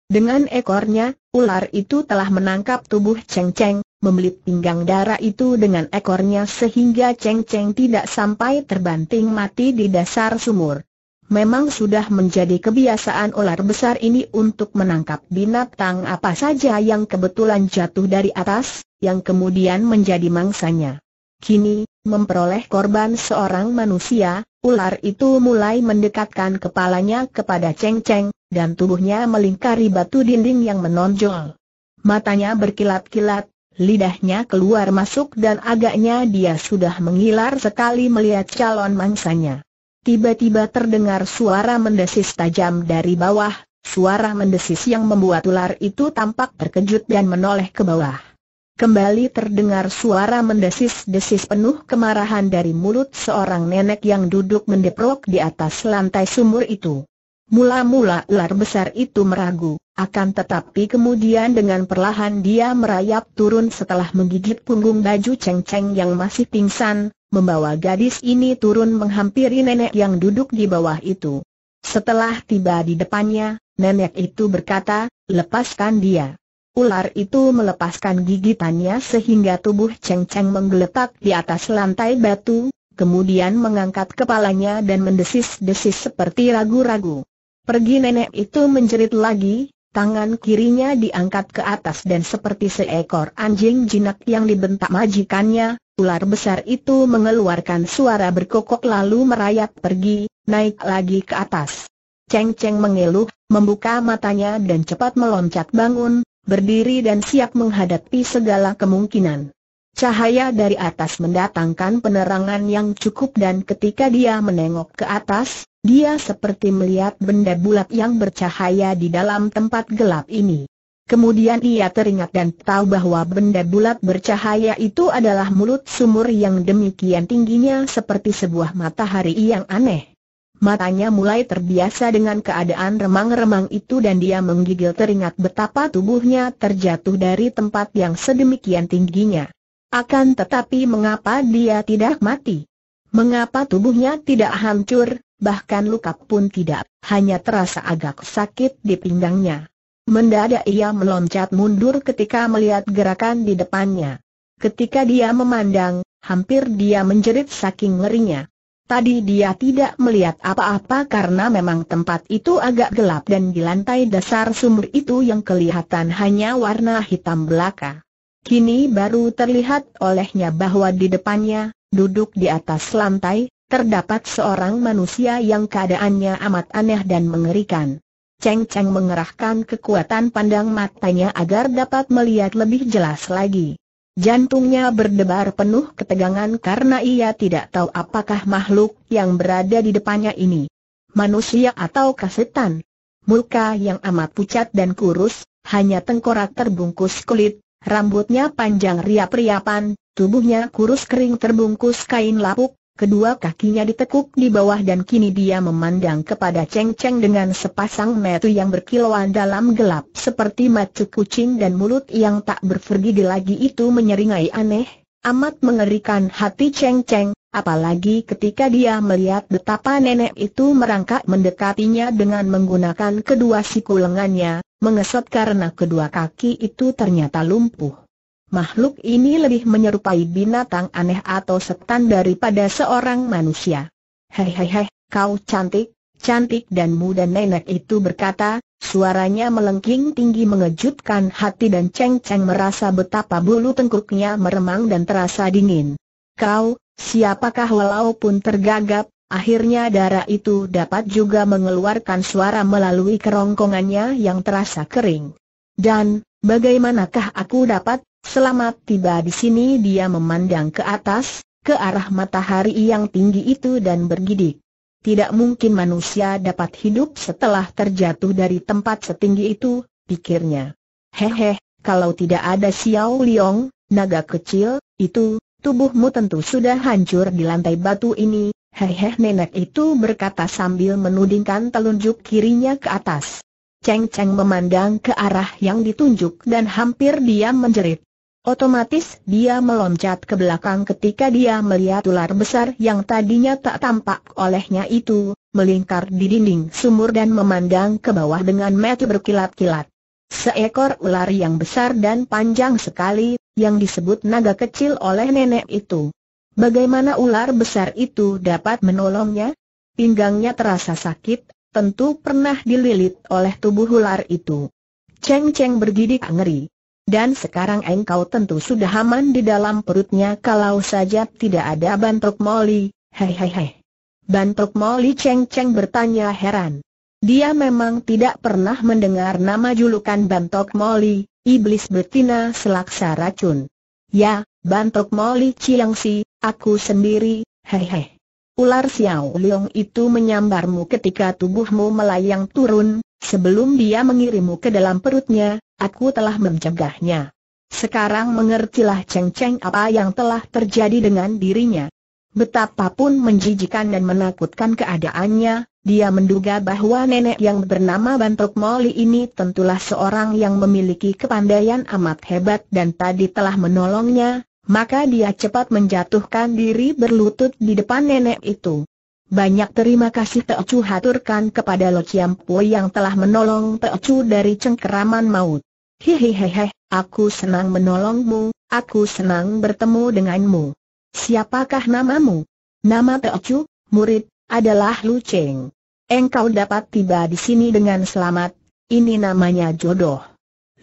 Dengan ekornya, ular itu telah menangkap tubuh Cheng Cheng, membelit pinggang darah itu dengan ekornya sehingga Cheng Cheng tidak sampai terbanting mati di dasar sumur. Memang sudah menjadi kebiasaan ular besar ini untuk menangkap binatang apa saja yang kebetulan jatuh dari atas, yang kemudian menjadi mangsanya. Kini, memperoleh korban seorang manusia, ular itu mulai mendekatkan kepalanya kepada Cheng Cheng, dan tubuhnya melingkari batu dinding yang menonjol. Matanya berkilat-kilat, lidahnya keluar masuk dan agaknya dia sudah mengilar sekali melihat calon mangsanya. Tiba-tiba terdengar suara mendesis tajam dari bawah, suara mendesis yang membuat ular itu tampak terkejut dan menoleh ke bawah. Kembali terdengar suara mendesis-desis penuh kemarahan dari mulut seorang nenek yang duduk mendeprok di atas lantai sumur itu. Mula-mula ular besar itu meragu, akan tetapi kemudian dengan perlahan dia merayap turun setelah menggigit punggung baju Cheng Cheng yang masih pingsan, membawa gadis ini turun menghampiri nenek yang duduk di bawah itu. Setelah tiba di depannya, nenek itu berkata, "Lepaskan dia." Ular itu melepaskan gigitannya sehingga tubuh Cheng Cheng menggeletak di atas lantai batu, kemudian mengangkat kepalanya dan mendesis-desis seperti ragu-ragu. Pergi, nenek itu menjerit lagi, tangan kirinya diangkat ke atas dan seperti seekor anjing jinak yang dibentak majikannya, ular besar itu mengeluarkan suara berkokok lalu merayap pergi, naik lagi ke atas. Cheng Cheng mengeluh, membuka matanya dan cepat meloncat bangun, berdiri dan siap menghadapi segala kemungkinan. Cahaya dari atas mendatangkan penerangan yang cukup dan ketika dia menengok ke atas, dia seperti melihat benda bulat yang bercahaya di dalam tempat gelap ini. Kemudian ia teringat dan tahu bahwa benda bulat bercahaya itu adalah mulut sumur yang demikian tingginya seperti sebuah matahari yang aneh. Matanya mulai terbiasa dengan keadaan remang-remang itu dan dia menggigil teringat betapa tubuhnya terjatuh dari tempat yang sedemikian tingginya. Akan tetapi mengapa dia tidak mati? Mengapa tubuhnya tidak hancur, bahkan luka pun tidak, hanya terasa agak sakit di pinggangnya. Mendadak ia meloncat mundur ketika melihat gerakan di depannya. Ketika dia memandang, hampir dia menjerit saking ngerinya. Tadi dia tidak melihat apa-apa karena memang tempat itu agak gelap dan di lantai dasar sumur itu yang kelihatan hanya warna hitam belaka. Kini baru terlihat olehnya bahwa di depannya, duduk di atas lantai, terdapat seorang manusia yang keadaannya amat aneh dan mengerikan. Cheng Cheng mengerahkan kekuatan pandang matanya agar dapat melihat lebih jelas lagi. Jantungnya berdebar penuh ketegangan karena ia tidak tahu apakah makhluk yang berada di depannya ini manusia atau setan. Muka yang amat pucat dan kurus, hanya tengkorak terbungkus kulit, rambutnya panjang riap-riapan, tubuhnya kurus kering terbungkus kain lapuk. Kedua kakinya ditekuk di bawah dan kini dia memandang kepada Cheng Cheng dengan sepasang mata yang berkilauan dalam gelap seperti mata kucing dan mulut yang tak bergerigi lagi itu menyeringai aneh, amat mengerikan hati Cheng Cheng, apalagi ketika dia melihat betapa nenek itu merangkak mendekatinya dengan menggunakan kedua siku lengannya, mengesot karena kedua kaki itu ternyata lumpuh. Makhluk ini lebih menyerupai binatang aneh atau setan daripada seorang manusia. "Hehehe, kau cantik, cantik dan muda," nenek itu berkata, suaranya melengking tinggi mengejutkan hati dan Cheng Cheng merasa betapa bulu tengkuknya meremang dan terasa dingin. "Kau, siapakah?" Walaupun tergagap, akhirnya darah itu dapat juga mengeluarkan suara melalui kerongkongannya yang terasa kering. "Dan, bagaimanakah aku dapat?" Selamat tiba di sini dia memandang ke atas, ke arah matahari yang tinggi itu dan bergidik. Tidak mungkin manusia dapat hidup setelah terjatuh dari tempat setinggi itu, pikirnya. "Hehe, kalau tidak ada Xiao Liang, naga kecil, itu, tubuhmu tentu sudah hancur di lantai batu ini. Heheh, nenek itu berkata sambil menudingkan telunjuk kirinya ke atas. Cheng Cheng memandang ke arah yang ditunjuk dan hampir dia menjerit. Otomatis dia meloncat ke belakang ketika dia melihat ular besar yang tadinya tak tampak olehnya itu, melingkar di dinding sumur dan memandang ke bawah dengan mata berkilat-kilat. Seekor ular yang besar dan panjang sekali, yang disebut naga kecil oleh nenek itu. Bagaimana ular besar itu dapat menolongnya? Pinggangnya terasa sakit, tentu pernah dililit oleh tubuh ular itu. Cheng Cheng bergidik ngeri. Dan sekarang engkau tentu sudah aman di dalam perutnya kalau saja tidak ada bantruk Moli. Hehehe. Bantruk Moli? Cheng Cheng bertanya heran. Dia memang tidak pernah mendengar nama julukan bantruk Moli, iblis betina selaksa racun. Ya, bantruk Moli Ciangsi, aku sendiri. Hehehe. Ular Xiao Liong itu menyambarmu ketika tubuhmu melayang turun. Sebelum dia mengirimu ke dalam perutnya, aku telah mencegahnya. Sekarang mengertilah Cheng Cheng apa yang telah terjadi dengan dirinya. Betapapun menjijikan dan menakutkan keadaannya, dia menduga bahwa nenek yang bernama Bantruk Moli ini tentulah seorang yang memiliki kepandaian amat hebat dan tadi telah menolongnya, maka dia cepat menjatuhkan diri berlutut di depan nenek itu. Banyak terima kasih Teo Chu, haturkan kepada Lo Chiam Po yang telah menolong Teo Chu dari cengkeraman maut. Hihihihi, aku senang menolongmu, aku senang bertemu denganmu. Siapakah namamu? Nama Teo Chu, murid, adalah Lu Cheng. Engkau dapat tiba di sini dengan selamat, ini namanya jodoh.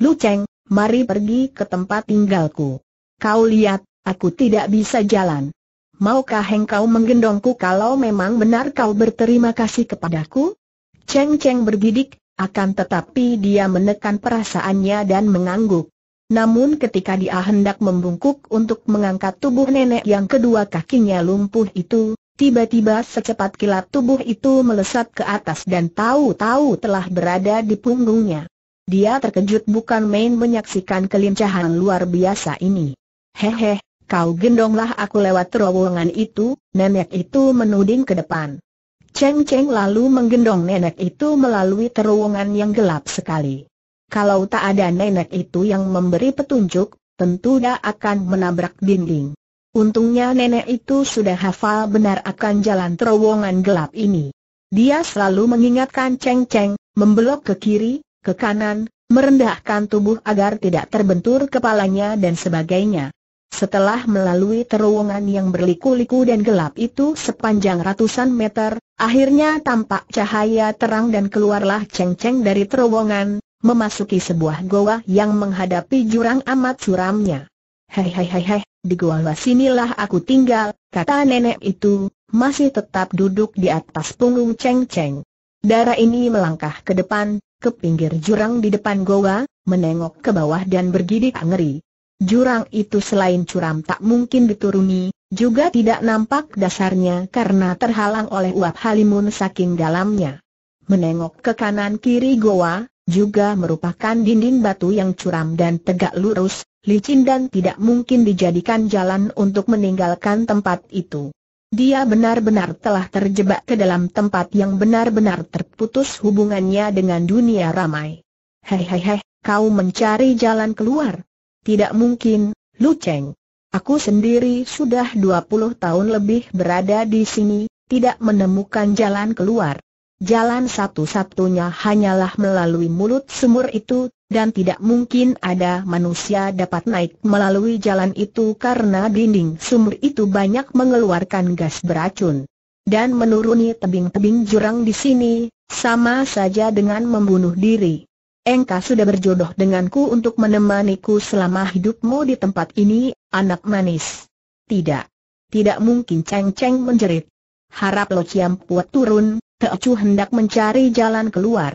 Lu Cheng, mari pergi ke tempat tinggalku. Kau lihat, aku tidak bisa jalan. Maukah engkau menggendongku kalau memang benar kau berterima kasih kepadaku? Cheng Cheng berbidik, akan tetapi dia menekan perasaannya dan mengangguk. Namun ketika dia hendak membungkuk untuk mengangkat tubuh nenek yang kedua kakinya lumpuh itu, tiba-tiba secepat kilat tubuh itu melesat ke atas dan tahu-tahu telah berada di punggungnya. Dia terkejut bukan main menyaksikan kelincahan luar biasa ini. Hehe. Kau gendonglah aku lewat terowongan itu, nenek itu menuding ke depan. Cheng Cheng lalu menggendong nenek itu melalui terowongan yang gelap sekali. Kalau tak ada nenek itu yang memberi petunjuk, tentu dia akan menabrak dinding. Untungnya nenek itu sudah hafal benar akan jalan terowongan gelap ini. Dia selalu mengingatkan Cheng Cheng, membelok ke kiri, ke kanan, merendahkan tubuh agar tidak terbentur kepalanya dan sebagainya. Setelah melalui terowongan yang berliku-liku dan gelap itu sepanjang ratusan meter, akhirnya tampak cahaya terang dan keluarlah Cheng Cheng dari terowongan, memasuki sebuah goa yang menghadapi jurang amat suramnya. Hehehe, di goa sinilah aku tinggal, kata nenek itu, masih tetap duduk di atas punggung Cheng Cheng. Darah ini melangkah ke depan, ke pinggir jurang di depan goa, menengok ke bawah dan bergidik ngeri. Jurang itu selain curam tak mungkin dituruni, juga tidak nampak dasarnya karena terhalang oleh uap halimun saking dalamnya. Menengok ke kanan kiri goa, juga merupakan dinding batu yang curam dan tegak lurus, licin dan tidak mungkin dijadikan jalan untuk meninggalkan tempat itu. Dia benar-benar telah terjebak ke dalam tempat yang benar-benar terputus hubungannya dengan dunia ramai. Hehehe, kau mencari jalan keluar? Tidak mungkin, Lu Cheng. Aku sendiri sudah 20 tahun lebih berada di sini, tidak menemukan jalan keluar. Jalan satu-satunya hanyalah melalui mulut sumur itu, dan tidak mungkin ada manusia dapat naik melalui jalan itu karena dinding sumur itu banyak mengeluarkan gas beracun. Dan menuruni tebing-tebing jurang di sini, sama saja dengan membunuh diri. Engkau sudah berjodoh denganku untuk menemaniku selama hidupmu di tempat ini, anak manis. Tidak. Tidak mungkin, Cheng Cheng menjerit. Harap Lo Chiam Po turun, Teo Chu hendak mencari jalan keluar.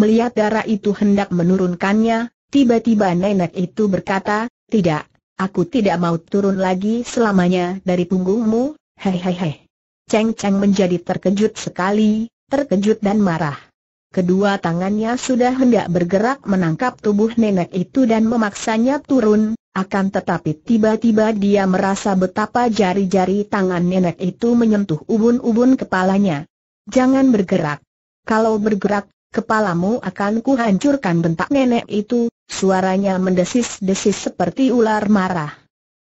Melihat darah itu hendak menurunkannya, tiba-tiba nenek itu berkata, tidak, aku tidak mau turun lagi selamanya dari punggungmu. Hehehe. Cheng Cheng menjadi terkejut sekali, terkejut dan marah. Kedua tangannya sudah hendak bergerak menangkap tubuh nenek itu dan memaksanya turun, Akan tetapi tiba-tiba dia merasa betapa jari-jari tangan nenek itu menyentuh ubun-ubun kepalanya. Jangan bergerak. Kalau bergerak, kepalamu akan kuhancurkan, bentak nenek itu, suaranya mendesis-desis seperti ular marah.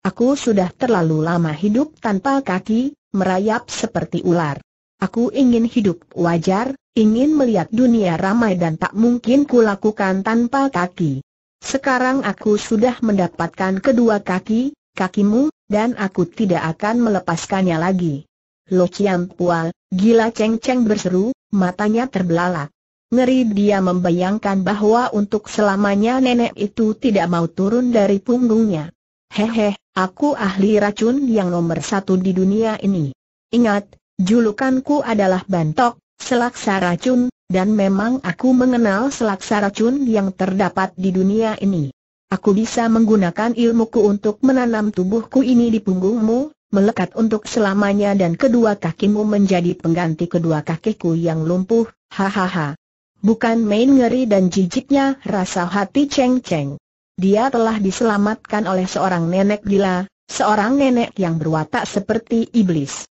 Aku sudah terlalu lama hidup tanpa kaki, merayap seperti ular. Aku ingin hidup wajar, ingin melihat dunia ramai dan tak mungkin kulakukan tanpa kaki. Sekarang aku sudah mendapatkan kedua kaki, kakimu, dan aku tidak akan melepaskannya lagi. Lo Ciam Pual, gila Cheng Cheng berseru, matanya terbelalak. Ngeri dia membayangkan bahwa untuk selamanya nenek itu tidak mau turun dari punggungnya. Hehe, aku ahli racun yang nomor 1 di dunia ini. Ingat, julukanku adalah Bantok, Selaksa Racun. Dan memang aku mengenal selaksa racun yang terdapat di dunia ini. Aku bisa menggunakan ilmuku untuk menanam tubuhku ini di punggungmu, melekat untuk selamanya dan kedua kakimu menjadi pengganti kedua kakiku yang lumpuh, hahaha. Bukan main ngeri dan jijiknya rasa hati Cheng Cheng. Dia telah diselamatkan oleh seorang nenek gila, seorang nenek yang berwatak seperti iblis.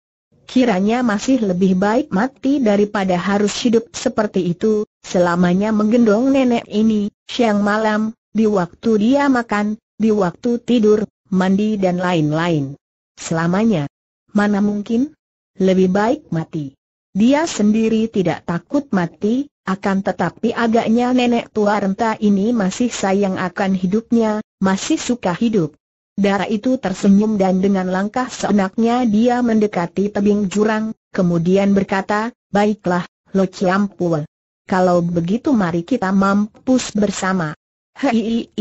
Kiranya masih lebih baik mati daripada harus hidup seperti itu, selamanya menggendong nenek ini, siang malam, di waktu dia makan, di waktu tidur, mandi dan lain-lain. Selamanya. Mana mungkin? Lebih baik mati. Dia sendiri tidak takut mati, akan tetapi agaknya nenek tua renta ini masih sayang akan hidupnya, masih suka hidup. Dara itu tersenyum dan dengan langkah seenaknya dia mendekati tebing jurang, kemudian berkata, baiklah, Lo Ciam Pual. Kalau begitu mari kita mampus bersama. Hei,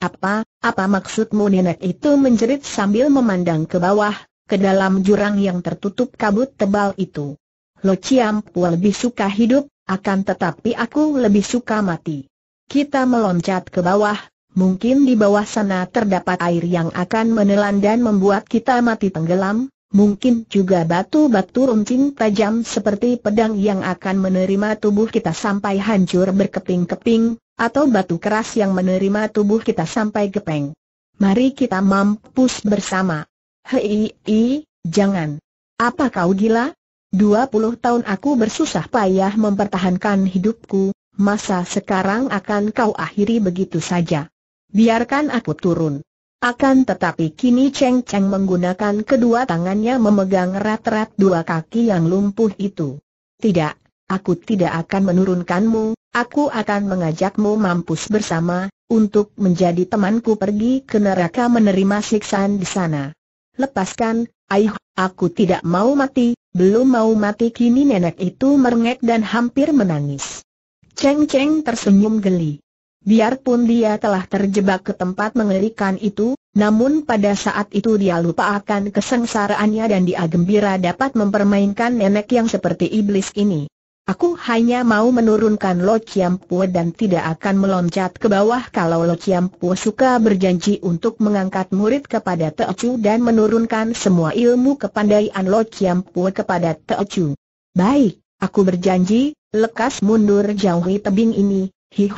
apa maksudmu, nenek itu menjerit sambil memandang ke bawah, ke dalam jurang yang tertutup kabut tebal itu. Lo Ciam Pual lebih suka hidup, akan tetapi aku lebih suka mati. Kita meloncat ke bawah. Mungkin di bawah sana terdapat air yang akan menelan dan membuat kita mati tenggelam. Mungkin juga batu-batu runcing tajam seperti pedang yang akan menerima tubuh kita sampai hancur berkeping-keping, atau batu keras yang menerima tubuh kita sampai gepeng. Mari kita mampus bersama. Hei, jangan. Apa kau gila? 20 tahun aku bersusah payah mempertahankan hidupku, masa sekarang akan kau akhiri begitu saja? Biarkan aku turun. Akan tetapi kini Cheng Cheng menggunakan kedua tangannya memegang erat-erat dua kaki yang lumpuh itu. Tidak, aku tidak akan menurunkanmu, aku akan mengajakmu mampus bersama, untuk menjadi temanku pergi ke neraka menerima siksaan di sana. Lepaskan, aih, aku tidak mau mati, belum mau mati. Kini nenek itu merengek dan hampir menangis. Cheng Cheng tersenyum geli. Biarpun dia telah terjebak ke tempat mengerikan itu, namun pada saat itu dia lupa akan kesengsaraannya dan dia gembira dapat mempermainkan nenek yang seperti iblis ini. Aku hanya mau menurunkan Lo Ciam Pual dan tidak akan meloncat ke bawah. Kalau Lo Ciam Pual suka berjanji untuk mengangkat murid kepada Te Chu dan menurunkan semua ilmu kepandaian Lo Ciam Pual kepada Te Chu. Baik, aku berjanji. Lekas mundur, jauhi tebing ini. Hiu.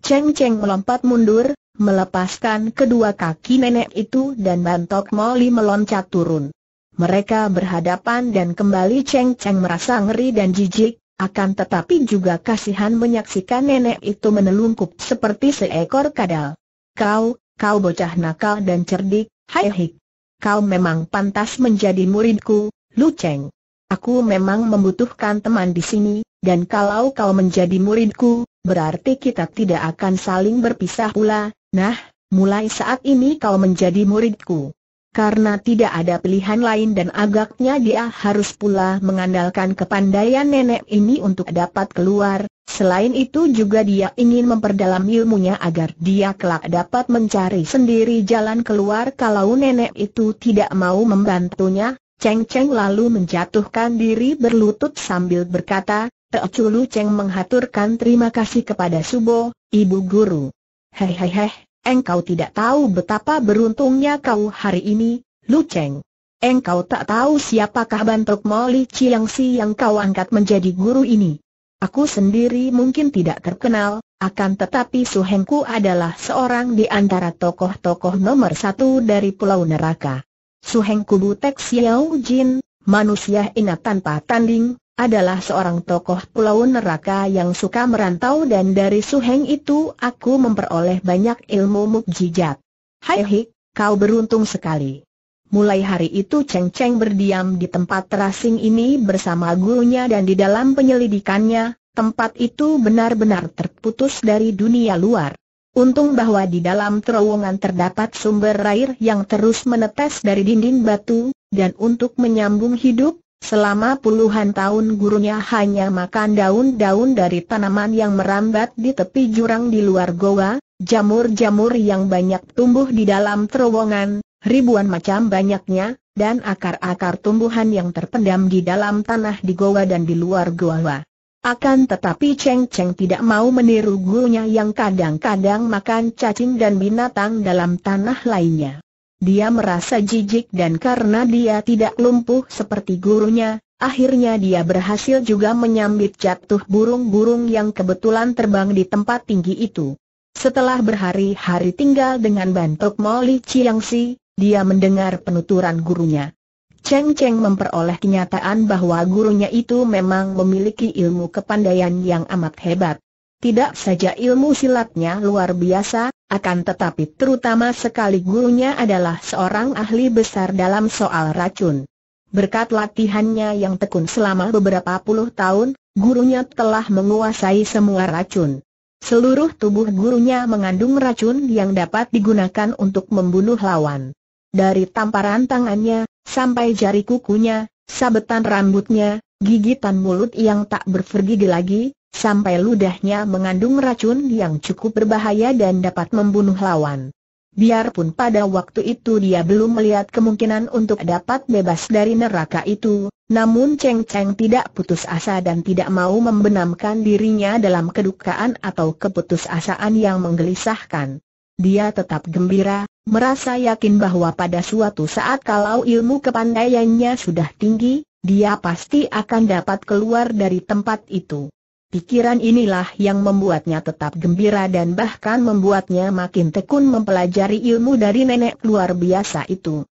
Cheng Cheng melompat mundur, melepaskan kedua kaki nenek itu dan Bantok Moli meloncat turun. Mereka berhadapan dan kembali Cheng Cheng merasa ngeri dan jijik, akan tetapi juga kasihan menyaksikan nenek itu menelungkup seperti seekor kadal. Kau bocah nakal dan cerdik, Hai. Kau memang pantas menjadi muridku, Lu Cheng. Aku memang membutuhkan teman di sini. Dan kalau kau menjadi muridku, berarti kita tidak akan saling berpisah pula. Nah, mulai saat ini kau menjadi muridku. Karena tidak ada pilihan lain dan agaknya dia harus pula mengandalkan kepandaian nenek ini untuk dapat keluar. Selain itu juga dia ingin memperdalam ilmunya agar dia kelak dapat mencari sendiri jalan keluar. Kalau nenek itu tidak mau membantunya, Cheng Cheng lalu menjatuhkan diri berlutut sambil berkata, Lu Cheng menghaturkan terima kasih kepada Subo, ibu guru. Hehehe, engkau tidak tahu betapa beruntungnya kau hari ini, Lu Cheng. Engkau tak tahu siapakah Bantok Moli Chiang Si yang kau angkat menjadi guru ini. Aku sendiri mungkin tidak terkenal, Akan tetapi Su Hengku adalah seorang di antara tokoh-tokoh nomor satu dari Pulau Neraka. Su Hengku Butek Xiao Jin, manusia inat tanpa tanding, adalah seorang tokoh Pulau Neraka yang suka merantau, dan dari Su Heng itu aku memperoleh banyak ilmu mukjizat. Hai Hik, kau beruntung sekali. Mulai hari itu Cheng Cheng berdiam di tempat terasing ini bersama gurunya, dan di dalam penyelidikannya, tempat itu benar-benar terputus dari dunia luar. Untung bahwa di dalam terowongan terdapat sumber air yang terus menetes dari dinding batu, dan untuk menyambung hidup, selama puluhan tahun gurunya hanya makan daun-daun dari tanaman yang merambat di tepi jurang di luar goa, jamur-jamur yang banyak tumbuh di dalam terowongan, ribuan macam banyaknya, dan akar-akar tumbuhan yang terpendam di dalam tanah di goa dan di luar goa. Akan tetapi Cheng Cheng tidak mau meniru gurunya yang kadang-kadang makan cacing dan binatang dalam tanah lainnya. Dia merasa jijik, dan karena dia tidak lumpuh seperti gurunya, akhirnya dia berhasil juga menyambit jatuh burung-burung yang kebetulan terbang di tempat tinggi itu. Setelah berhari-hari tinggal dengan bantok Moli Chiangsi, dia mendengar penuturan gurunya. Cheng Cheng memperoleh kenyataan bahwa gurunya itu memang memiliki ilmu kepandaian yang amat hebat. Tidak saja ilmu silatnya luar biasa, akan tetapi terutama sekali gurunya adalah seorang ahli besar dalam soal racun. Berkat latihannya yang tekun selama beberapa puluh tahun, gurunya telah menguasai semua racun. Seluruh tubuh gurunya mengandung racun yang dapat digunakan untuk membunuh lawan. Dari tamparan tangannya, sampai jari kukunya, sabetan rambutnya, gigitan mulut yang tak bergerigi lagi, sampai ludahnya mengandung racun yang cukup berbahaya dan dapat membunuh lawan. Biarpun pada waktu itu dia belum melihat kemungkinan untuk dapat bebas dari neraka itu, namun Cheng Cheng tidak putus asa dan tidak mau membenamkan dirinya dalam kedukaan atau keputusasaan yang menggelisahkan. Dia tetap gembira, merasa yakin bahwa pada suatu saat kalau ilmu kepandaiannya sudah tinggi, dia pasti akan dapat keluar dari tempat itu. Pikiran inilah yang membuatnya tetap gembira dan bahkan membuatnya makin tekun mempelajari ilmu dari nenek luar biasa itu.